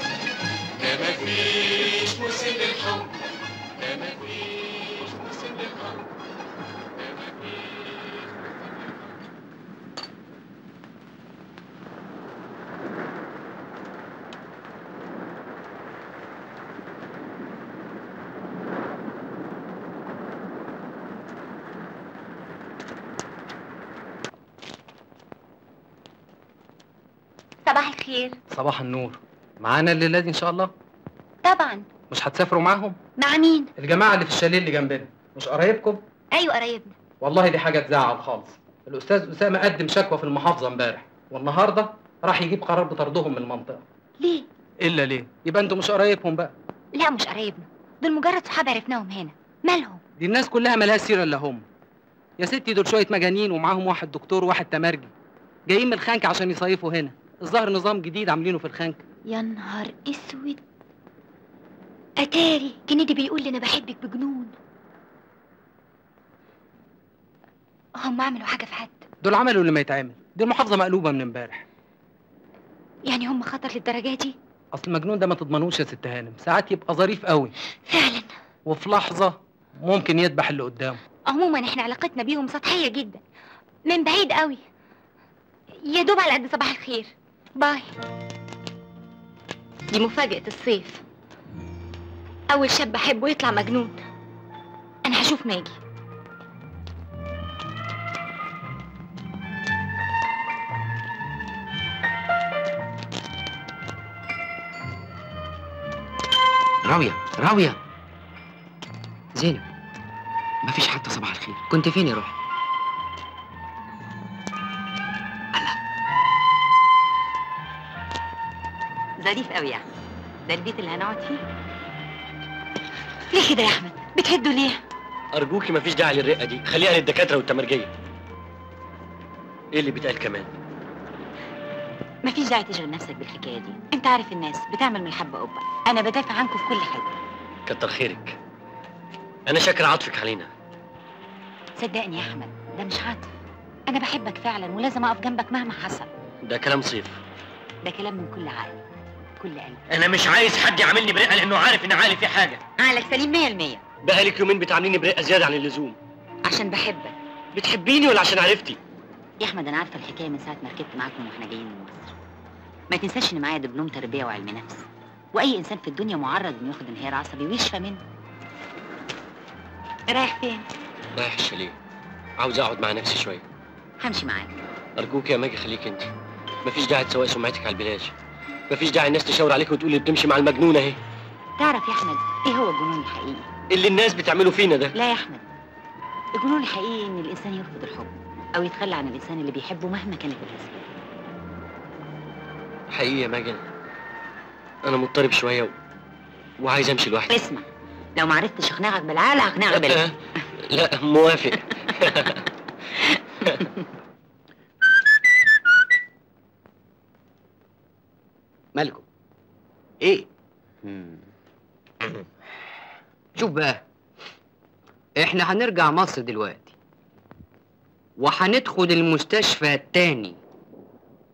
صباح الخير. صباح النور. معانا الليله دي ان شاء الله؟ طبعا. مش هتسافروا معاهم؟ مع مين؟ الجماعه اللي في الشاليه اللي جنبنا. مش قرايبكم؟ ايوه قرايبنا. والله دي حاجه تزعل خالص. الاستاذ اسامه قدم شكوى في المحافظه امبارح، والنهارده راح يجيب قرار بطردهم من المنطقه. ليه؟ الا ليه؟ يبقى انتوا مش قرايبهم بقى. لا مش قرايبنا، دول مجرد صحاب عرفناهم هنا. مالهم؟ دي الناس كلها مالها سيره الا هم. يا ستي دول شويه مجانين، ومعاهم واحد دكتور وواحد تمرجي، جايين من الخنك عشان يصيفوا هنا. الظاهر نظام جديد عاملينه في الخنك. يا نهار اسود، اتاري جنيدي بيقول لي انا بحبك بجنون. هم عملوا حاجه في حد؟ دول عملوا اللي ما يتعمل، دي المحافظه مقلوبه من امبارح. يعني هم خطر للدرجه دي؟ اصل المجنون ده ما تضمنوش يا ست هانم، ساعات يبقى ظريف قوي فعلا، وفي لحظه ممكن يذبح اللي قدامه. عموما احنا علاقتنا بيهم سطحيه جدا، من بعيد قوي، يا دوب على قد صباح الخير. باي. دي مفاجأة الصيف، أول شاب بحبه يطلع مجنون. أنا هشوف ماجي. راوية راوية. زينب، مفيش حتى صباح الخير. كنت فين يا روحي؟ ظريف قوي يعني. ده البيت اللي هنقعد فيه؟ ليه كده يا احمد؟ بتهدوا ليه؟ ارجوكي مفيش داعي للرقه دي، خليها للدكاتره والتمرجيه. ايه اللي بيتقال كمان؟ مفيش داعي تشغل نفسك بالحكايه دي، انت عارف الناس بتعمل من الحبه قبه. انا بدافع عنكم في كل حاجه. كتر خيرك، انا شاكر عطفك علينا. صدقني يا احمد ده مش عطف، انا بحبك فعلا ولازم اقف جنبك مهما حصل. ده كلام صيف، ده كلام من كل عقل. أنا مش عايز حد يعاملني برقة، لأنه عارف إن عقلي فيه حاجة. عقلك سليم 100%. بقالك يومين بتعامليني برقة زيادة عن اللزوم. عشان بحبك. بتحبيني ولا عشان عرفتي؟ يا أحمد أنا عارفة الحكاية من ساعة ما ركبت معاكم وإحنا جايين من مصر. ما تنساش إن معايا دبلوم تربية وعلم نفس، وأي إنسان في الدنيا معرض إنه ياخد انهيار عصبي ويشفى منه. رايح فين؟ رايح الشاليه، عاوز أقعد مع نفسي شوية. همشي معاك. أرجوك يا ماجي خليك أنت، مفيش داعي تسوقي سمعتك على البلاش. مفيش داعي الناس تشاور عليك وتقول لي بتمشي مع المجنون اهي. تعرف يا احمد ايه هو الجنون الحقيقي؟ اللي الناس بتعمله فينا ده. لا يا احمد، الجنون الحقيقي ان الانسان يرفض الحب او يتخلى عن الانسان اللي بيحبه مهما كانت الاسباب. حقيقي يا ماجد انا مضطرب شويه وعايز امشي لوحدي. اسمع، لو ما عرفتش اقنعك بالعقل هقنعك بالعقل. لا موافق. مالكم؟ ايه؟ شوف بقى، احنا هنرجع مصر دلوقتي وهندخل المستشفى التاني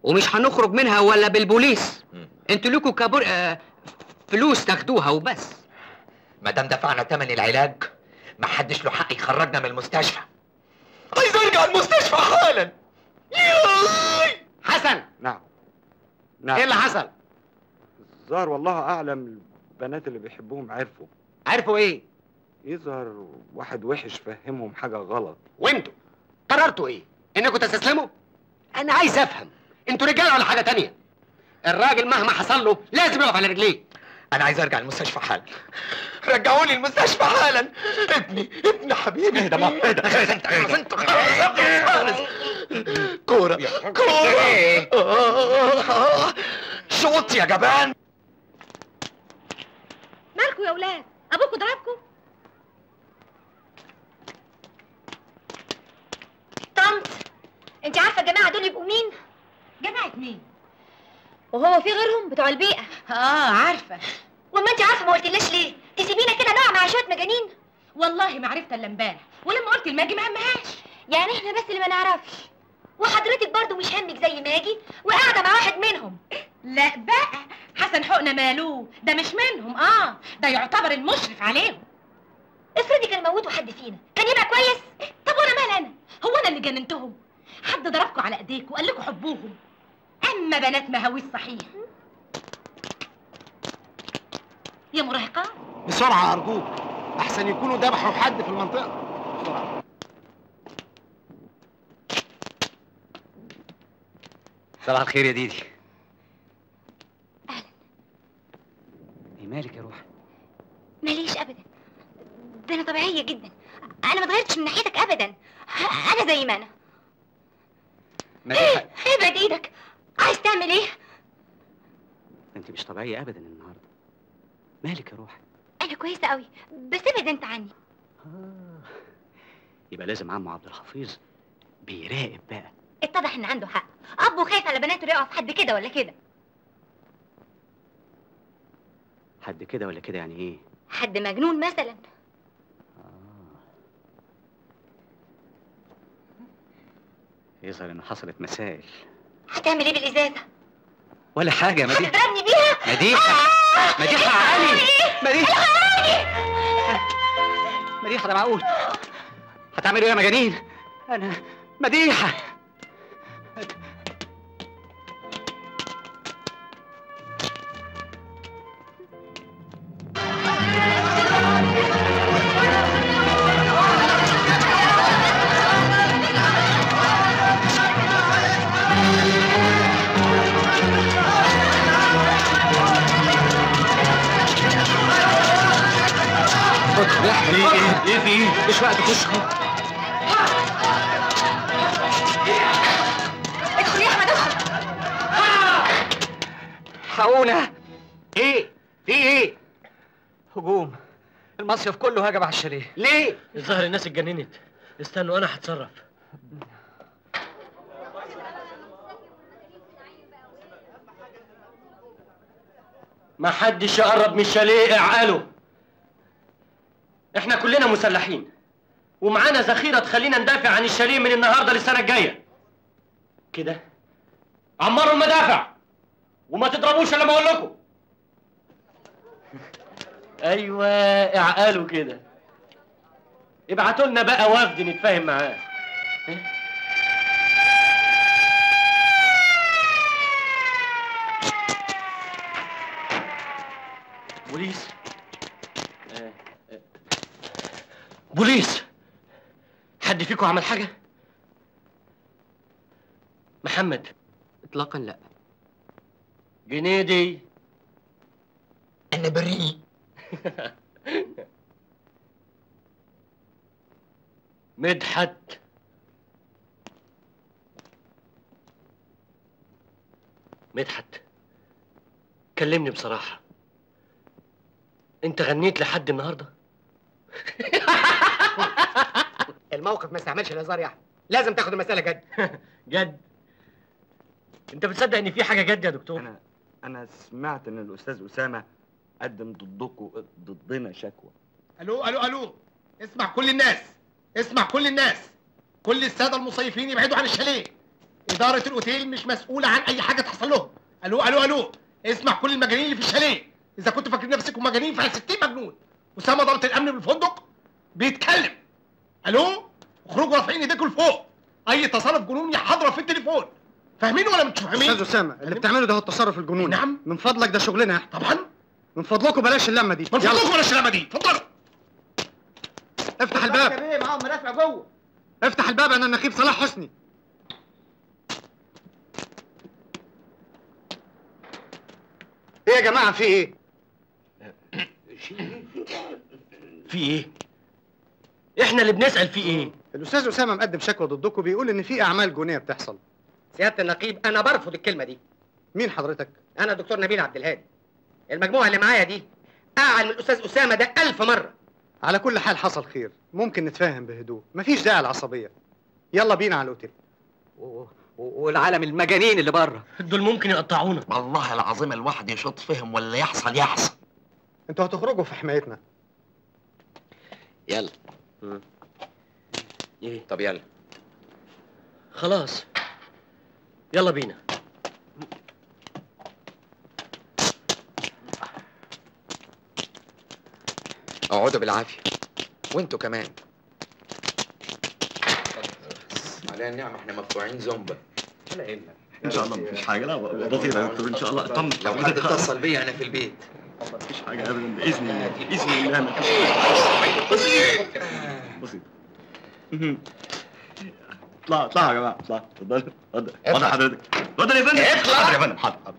ومش هنخرج منها ولا بالبوليس. انتوا لكم كابور فلوس تاخدوها وبس. ما دام دفعنا ثمن العلاج ما حدش له حق يخرجنا من المستشفى. عايز ارجع المستشفى حالا. حسن. نعم. نعم. ايه اللي حصل؟ الظاهر والله اعلم البنات اللي بيحبوهم عرفوا. عرفوا ايه؟ يظهر واحد وحش فهمهم حاجه غلط. وانتوا قررتوا ايه؟ انكم تستسلموا؟ انا عايز افهم، انتوا رجاله ولا حاجه تانيه؟ الراجل مهما حصل له لازم يقف على رجليه. انا عايز ارجع المستشفى حالا. رجعوني المستشفى حالا. ابني حبيبي. اهدى بقى، اهدى. انت خالص. كوره كوره شوط يا جبان. مالكوا يا ولاد؟ ابوكوا ضربكوا؟ طنط انت عارفه الجماعه دول يبقوا مين؟ جماعه مين؟ وهو في غيرهم بتوع البيئه. اه عارفه. وما انت عارفه ما قلتليش ليه؟ تسيبينا كده نقع مع شويه مجانين. والله ما عرفت الا امبارح، ولما قلت لماجي ما همهاش. يعني احنا بس اللي ما نعرفش، وحضرتك برضو مش همك زي ماجي وقاعده مع واحد منهم. لا بقى، حسن حقنه مالوه ده مش منهم. اه ده يعتبر المشرف عليهم. افرضي كان موتوا حد فينا كان يبقى كويس؟ طب وانا مال انا؟ هو انا اللي جننتهم؟ حد ضربكوا على ايديكوا وقال لكوا حبوهم؟ اما بنات مهاويش صحيح يا مراهقات. بسرعه ارجوك، احسن يكونوا ذبحوا حد في المنطقه. بسرعه. صباح الخير يا ديدي. اهلا. ايه مالك يا روحي؟ ماليش ابدا، ده انا طبيعيه جدا، انا ما اتغيرتش من ناحيتك ابدا، انا زي ما انا. ايه؟ ابعد ايدك. عايز تعمل ايه؟ انت مش طبيعيه ابدا النهارده. مالك يا روحي؟ انا كويسه قوي، بس ابعد انت عني. يبقى لازم عمو عبد الحفيظ بيراقب بقى. اتضح ان عنده حق، ابو خايف على بناته يقعوا في حد كده ولا كده. حد كده ولا كده يعني ايه؟ حد مجنون مثلا. يظهر ان حصلت مسائل. هتعمل ايه بالازازه؟ ولا حاجه يا مديحه. هتضربني بيها؟ مديحه مديحه عالي. مديحه مديحه ده معقول؟ هتعملوا ايه يا مجانين؟ انا مديحه. ايه في ايه؟ مش وقت تخش. ادخل يا احمد ادخل. حقونا. ايه؟ في ايه؟ هجوم. المصيف كله هجم على الشاليه. ليه؟ الظاهر الناس اتجننت. استنوا انا هتصرف. ما حدش يقرب من الشاليه، اعقلوا. احنا كلنا مسلحين ومعانا ذخيره تخلينا ندافع عن الشاليه من النهارده للسنه الجايه. كده عمروا المدافع وما تضربوش الا ما اقول لكم. ايوه اعقلوا كده. ابعتوا لنا بقى وفد نتفاهم معاه. بوليس بوليس. حد فيكم عمل حاجة؟ محمد؟ اطلاقا لا. جنيدي؟ انا بريء. مدحت كلمني بصراحة، أنت غنيت لحد النهاردة؟ الموقف ما استعملش الهزار يا أحمد، لازم تاخد المسألة جد. جد؟ أنت بتصدق إن في حاجة جد يا دكتور؟ أنا سمعت إن الأستاذ أسامة قدم ضدكم ضدنا شكوى. ألو ألو ألو، اسمع كل الناس، كل السادة المصيفين يبعدوا عن الشاليه، إدارة الأوتيل مش مسؤولة عن أي حاجة تحصل لهم. ألو ألو ألو، اسمع كل المجانين اللي في الشاليه، إذا كنتوا فاكرين نفسكم مجانين فعلى 60 مجنون. أسامة ضابط الأمن بالفندق بيتكلم. ألو، اخرجوا رافعين إيديكم لفوق، أي تصرف جنوني حاضرة في التليفون. فاهمين ولا مش فاهمين؟ أستاذ أسامة، اللي بتعمله ده هو التصرف الجنوني. نعم، من فضلك ده شغلنا إحنا. طبعًا، من فضلكم بلاش اللمة دي. من فضلكم بلاش اللمة دي، اتفضلوا. افتح الباب. إيه معاهم مرافع جوه؟ افتح الباب، أنا النخيب صلاح حسني. ايه يا جماعه، في ايه؟ في ايه؟ احنا اللي بنسال في ايه؟ الاستاذ اسامه مقدم شكوى ضدكم، بيقول ان في اعمال جنونيه بتحصل. سياده النقيب، انا برفض الكلمه دي. مين حضرتك؟ انا دكتور نبيل عبد الهادي. المجموعه اللي معايا دي اعلى من الاستاذ اسامه ده 1000 مره. على كل حال حصل خير، ممكن نتفاهم بهدوء، مفيش داعي للعصبيه. يلا بينا على الاوتيل. والعالم المجانين اللي بره دول ممكن يقطعونا. والله العظيم الواحد يشوط فيهم ولا يحصل انتوا هتخرجوا في حمايتنا. يلا. ايه؟ طب يلا خلاص، يلا بينا. اقعدوا بالعافيه، وانتوا كمان. عليها النعمه، احنا مقطوعين زومبا. لا إلا إن شاء الله مفيش حاجة. لا بطيئة يا دكتور، إن شاء الله. اطمن، لو حد اتصل بيا أنا في البيت. مفيش حاجة أبدا، بإذن الله، بإذن الله مفيش حاجة. بسيط بسيط. اطلعوا اطلعوا يا جماعة، اطلعوا. اتفضل اتفضل اتفضل حضرتك، اتفضل يا فندم. اطلع حاضر يا فندم، حاضر.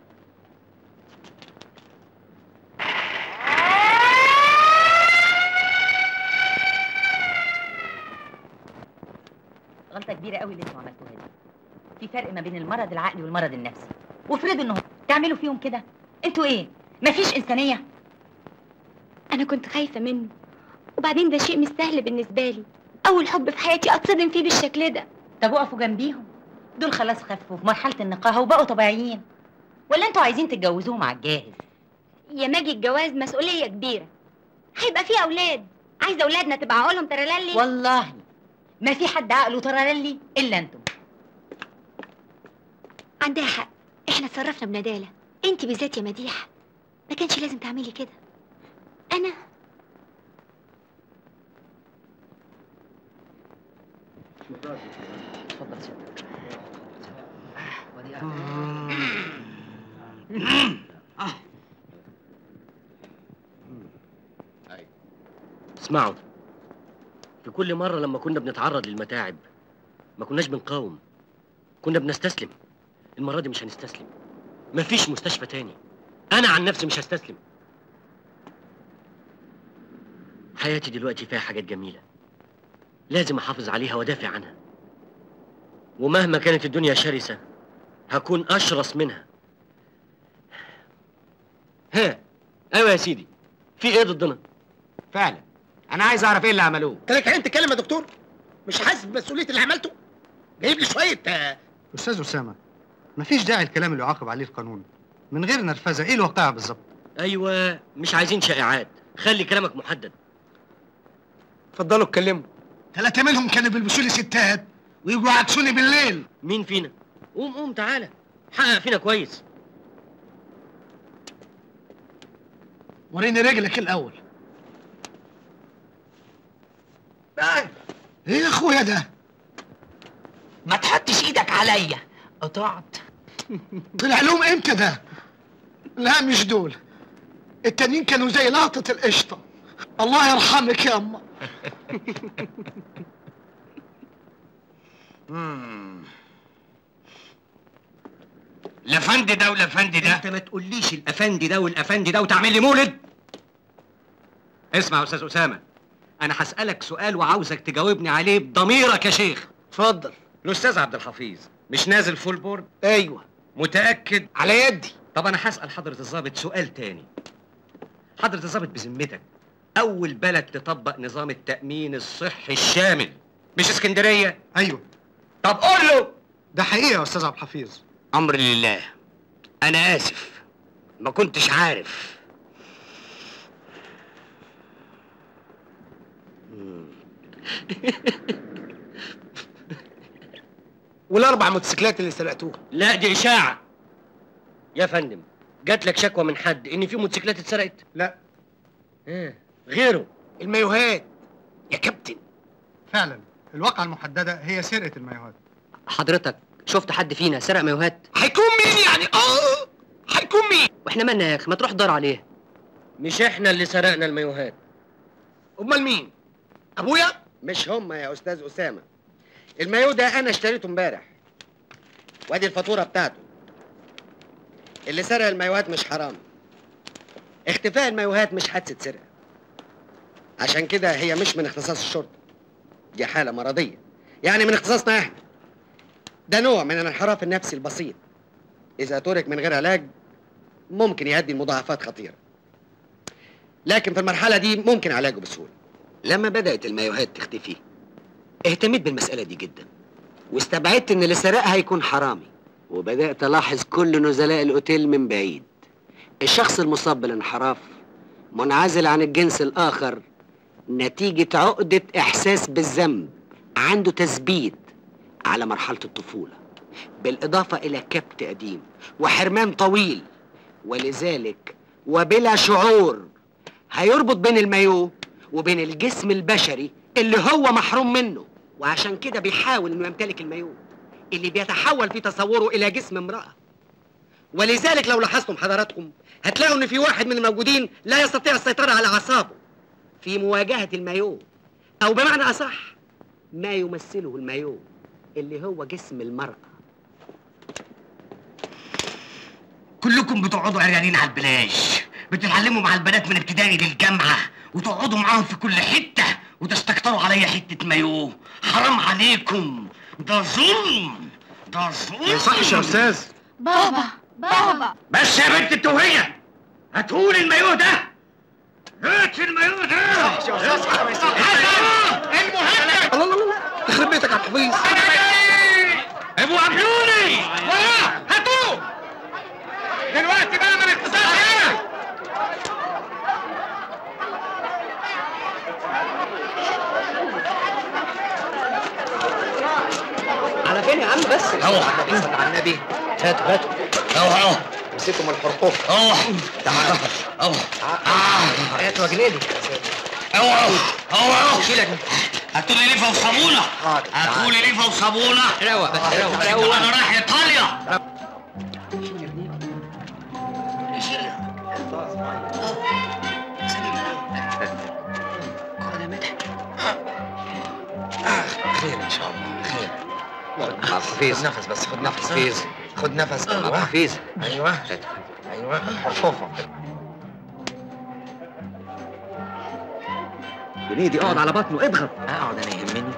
غلطة كبيرة قوي اللي انتوا عملتوها دي. في فرق ما بين المرض العقلي والمرض النفسي، وافرضوا انهم تعملوا فيهم كده، انتوا ايه؟ مفيش انسانيه؟ انا كنت خايفه منه، وبعدين ده شيء مش سهل بالنسبه لي، اول حب في حياتي اتصدم فيه بالشكل ده. طب وقفوا جنبيهم، دول خلاص خفوا في مرحله النقاهه وبقوا طبيعيين، ولا انتوا عايزين تتجوزوهم على الجاهز؟ يا ماجي، الجواز مسؤوليه كبيره، هيبقى فيه اولاد، عايزه اولادنا تبقى عقولهم تراللي. والله ما في حد عقله تراللي الا انتوا. عندها حق، احنا اتصرفنا بندالة، انت بالذات يا مديحة ما كانش لازم تعملي كده. انا اسمعوا، في كل مرة لما كنا بنتعرض للمتاعب ما كناش بنقاوم، كنا بنستسلم. المرة دي مش هنستسلم، مفيش مستشفى تاني، أنا عن نفسي مش هستسلم. حياتي دلوقتي فيها حاجات جميلة، لازم أحافظ عليها وأدافع عنها، ومهما كانت الدنيا شرسة هكون أشرس منها. ها، أيوة يا سيدي، في إيه ضدنا؟ فعلا، أنا عايز أعرف إيه اللي عملوه. أنت لك عين تتكلم يا دكتور؟ مش حاسس بمسؤولية اللي عملته؟ جايب لي شوية. أستاذ أسامة، مفيش داعي الكلام اللي يعاقب عليه القانون، من غير نرفزه. ايه الواقعه بالظبط؟ ايوه، مش عايزين شائعات، خلي كلامك محدد. اتفضلوا اتكلموا. 3 منهم كانوا بيلبسوا لي ستات ويجوا عكسوني بالليل. مين فينا؟ قوم قوم تعالى، حقق فينا كويس. وريني رجلك الاول. ايه يا اخويا ده؟ ما تحطش ايدك عليا، قطعت. طلع لهم امتى ده؟ لا مش دول، التانيين كانوا زي لقطة القشطة. الله يرحمك يا أما. الأفندي ده والأفندي ده، أنت ما تقوليش الأفندي ده والأفندي ده وتعمل لي مولد. اسمع يا أستاذ أسامة، انا هسألك سؤال وعاوزك تجاوبني عليه بضميرك يا شيخ. اتفضل. الاستاذ عبد الحفيظ مش نازل فول بورد؟ ايوه. متأكد؟ على يدي. طب انا هسأل حضرة الضابط سؤال تاني. حضرة الضابط بذمتك اول بلد تطبق نظام التأمين الصحي الشامل مش اسكندرية؟ ايوه. طب قول له. ده حقيقة يا استاذ عبد الحفيظ. امر لله. انا اسف ما كنتش عارف. والاربع موتوسيكلات اللي سرقتوها؟ لا دي اشاعه يا فندم. جات لك شكوى من حد ان في موتوسيكلات اتسرقت؟ لا. غيره؟ المايوهات يا كابتن. فعلا الواقعه المحدده هي سرقه المايوهات. حضرتك شفت حد فينا سرق مايوهات؟ هيكون مين يعني؟ هيكون مين؟ واحنا مالنا يا اخي؟ ما تروح دار عليه. مش احنا اللي سرقنا المايوهات. امال مين؟ ابويا؟ مش هم يا استاذ اسامه. المايو ده انا اشتريته امبارح وادي الفاتوره بتاعته. اللي سرق المايوهات مش حرام. اختفاء المايوهات مش حادثه سرقه، عشان كده هي مش من اختصاص الشرطه. دي حاله مرضيه يعني من اختصاصنا احنا. ده نوع من الانحراف النفسي البسيط، اذا ترك من غير علاج ممكن يؤدي لمضاعفات خطيره، لكن في المرحله دي ممكن علاجه بسهوله. لما بدأت المايوهات تختفي اهتميت بالمسألة دي جدا، واستبعدت ان اللي سرقها هيكون حرامي، وبدأت الاحظ كل نزلاء الاوتيل من بعيد. الشخص المصاب بالانحراف منعزل عن الجنس الآخر نتيجة عقدة احساس بالذنب، عنده تثبيت على مرحلة الطفولة، بالإضافة الى كبت قديم وحرمان طويل، ولذلك وبلا شعور هيربط بين المايو وبين الجسم البشري اللي هو محروم منه، وعشان كده بيحاول انه يمتلك المايو اللي بيتحول في تصوره الى جسم امرأة. ولذلك لو لاحظتم حضراتكم هتلاقوا ان في واحد من الموجودين لا يستطيع السيطرة على اعصابه في مواجهة المايو، او بمعنى اصح ما يمثله المايو اللي هو جسم المرأة. كلكم بتقعدوا عريانين على البلاج، بتتعلموا مع البنات من ابتدائي للجامعة وتقعدوا معاهم في كل حتة وتستكتروا عليا حتة مايوه. حرام عليكم، ده ظلم، ده ظلم. ما يصحش يا أستاذ. بابا بابا بس يا بنت التوهية، هاتهولي المايوه ده، هات المايوه ده. ما يصحش يا أستاذ، ما يصحش. حسن المهند. الله الله الله، يخرب بيتك يا عبد الحفيظ. أنا جاي، ابقوا قابلوني، وراه هاتوه دلوقتي بقى من اختصاصي أنا. على فين يا عم بس؟ روح على النبي. هاتوا هاتوا. روح مسكوا من الحرقوف. روح تعال. روح هاتوا يا جنيدي. روح روح شيلك. هاتوا لي ليفه وصابونه. هاتوا لي ليفه وصابونه. روح بس روح. انا رايح ايطاليا. خير ان شاء الله، خير. خد نفس بس، خد نفس فيز، خد نفس. ايوه فيز، ايوه ايوه. حفوفه جنيدي، اقعد على بطنه، اضغط. اقعد انا يهمني.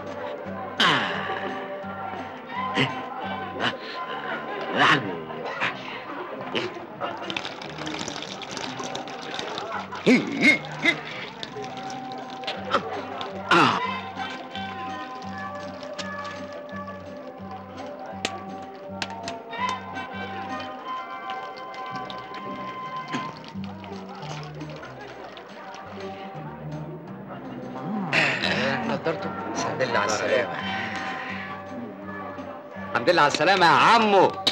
على السلامة يا عمو. بابا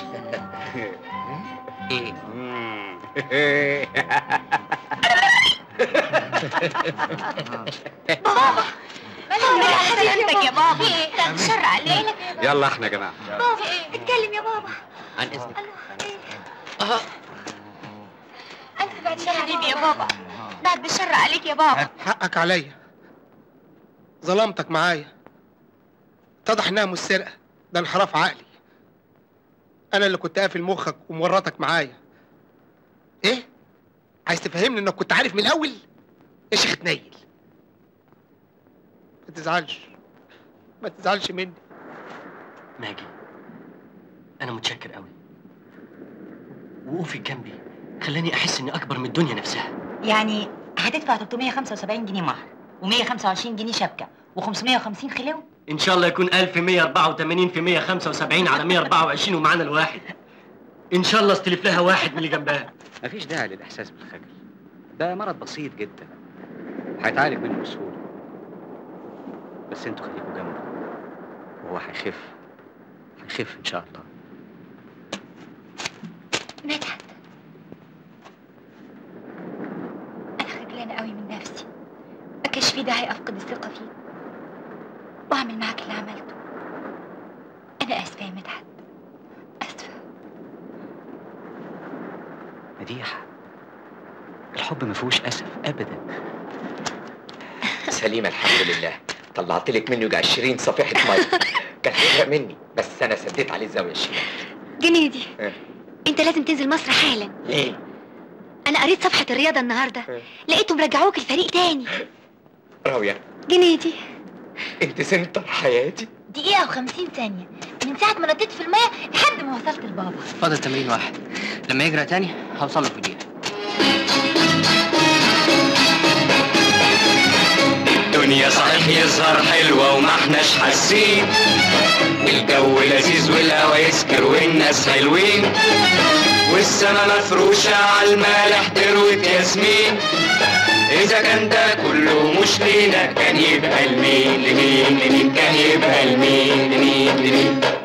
مالك حضرتك يا بابا؟ ده شر علينا. يلا احنا يا جماعة. بابا اتكلم يا بابا. عن اذنك. انت بعد حبيبي يا بابا، بعد بالشر عليك يا بابا. حقك عليا، ظلمتك معايا. اتضح انها مش سرقة، ده انحراف عقلي. انا اللي كنت قافل مخك ومورطك معايا. ايه؟ عايز تفهمني انك كنت عارف من الاول؟ يا شيخ تنيل، ما تزعلش مني ماجي، أنا متشكر قوي. وقوفك جنبي خلاني أحس إني أكبر من الدنيا نفسها. يعني هتدفع 375 جنيه مهر و125 جنيه شبكة و550 خلو؟ إن شاء الله يكون 1184 في 175 على 124 ومعانا الواحد. إن شاء الله استلف لها واحد من اللي جنبها. مفيش داعي للإحساس بالخجل، ده مرض بسيط جدا هيتعالج منه بسهولة. بس انتوا خليكوا جنبه وهو هيخف إن شاء الله. مدحت، أنا خجلانة قوي من نفسي، أكشفي ده هيفقد الثقة فيك وأعمل معاك اللي عملته. أنا آسفة يا مدحت، آسفة. مديحة، الحب ما فيهوش أسف أبدا. سليمة الحمد لله، طلعتلك مني وجع 20 صفيحة مية. كان هيغرق مني بس أنا سديت عليه الزاوية الشمال. جنيدي، أنت لازم تنزل مصر حالا. ليه؟ أنا قريت صفحة الرياضة النهارده، لقيتهم رجعوك الفريق تاني. راوية، جنيدي، أنت سنتر حياتي. دقيقة و50 ثانية من ساعة ما نطيت في المية لحد ما وصلت لبابا. فاضل تمرين واحد، لما يجرى تاني هوصل له في دقيقة. الدنيا صحيح يظهر حلوة وما احناش حاسين، الجو لذيذ والهوا يسكر والناس حلوين، والسما مفروشة عالمالح تروة ياسمين. إذا كان ده كله مش لينا كان يبقى لمين؟ لمين؟ لمين كان يبقى لمين؟ لمين؟ لمين؟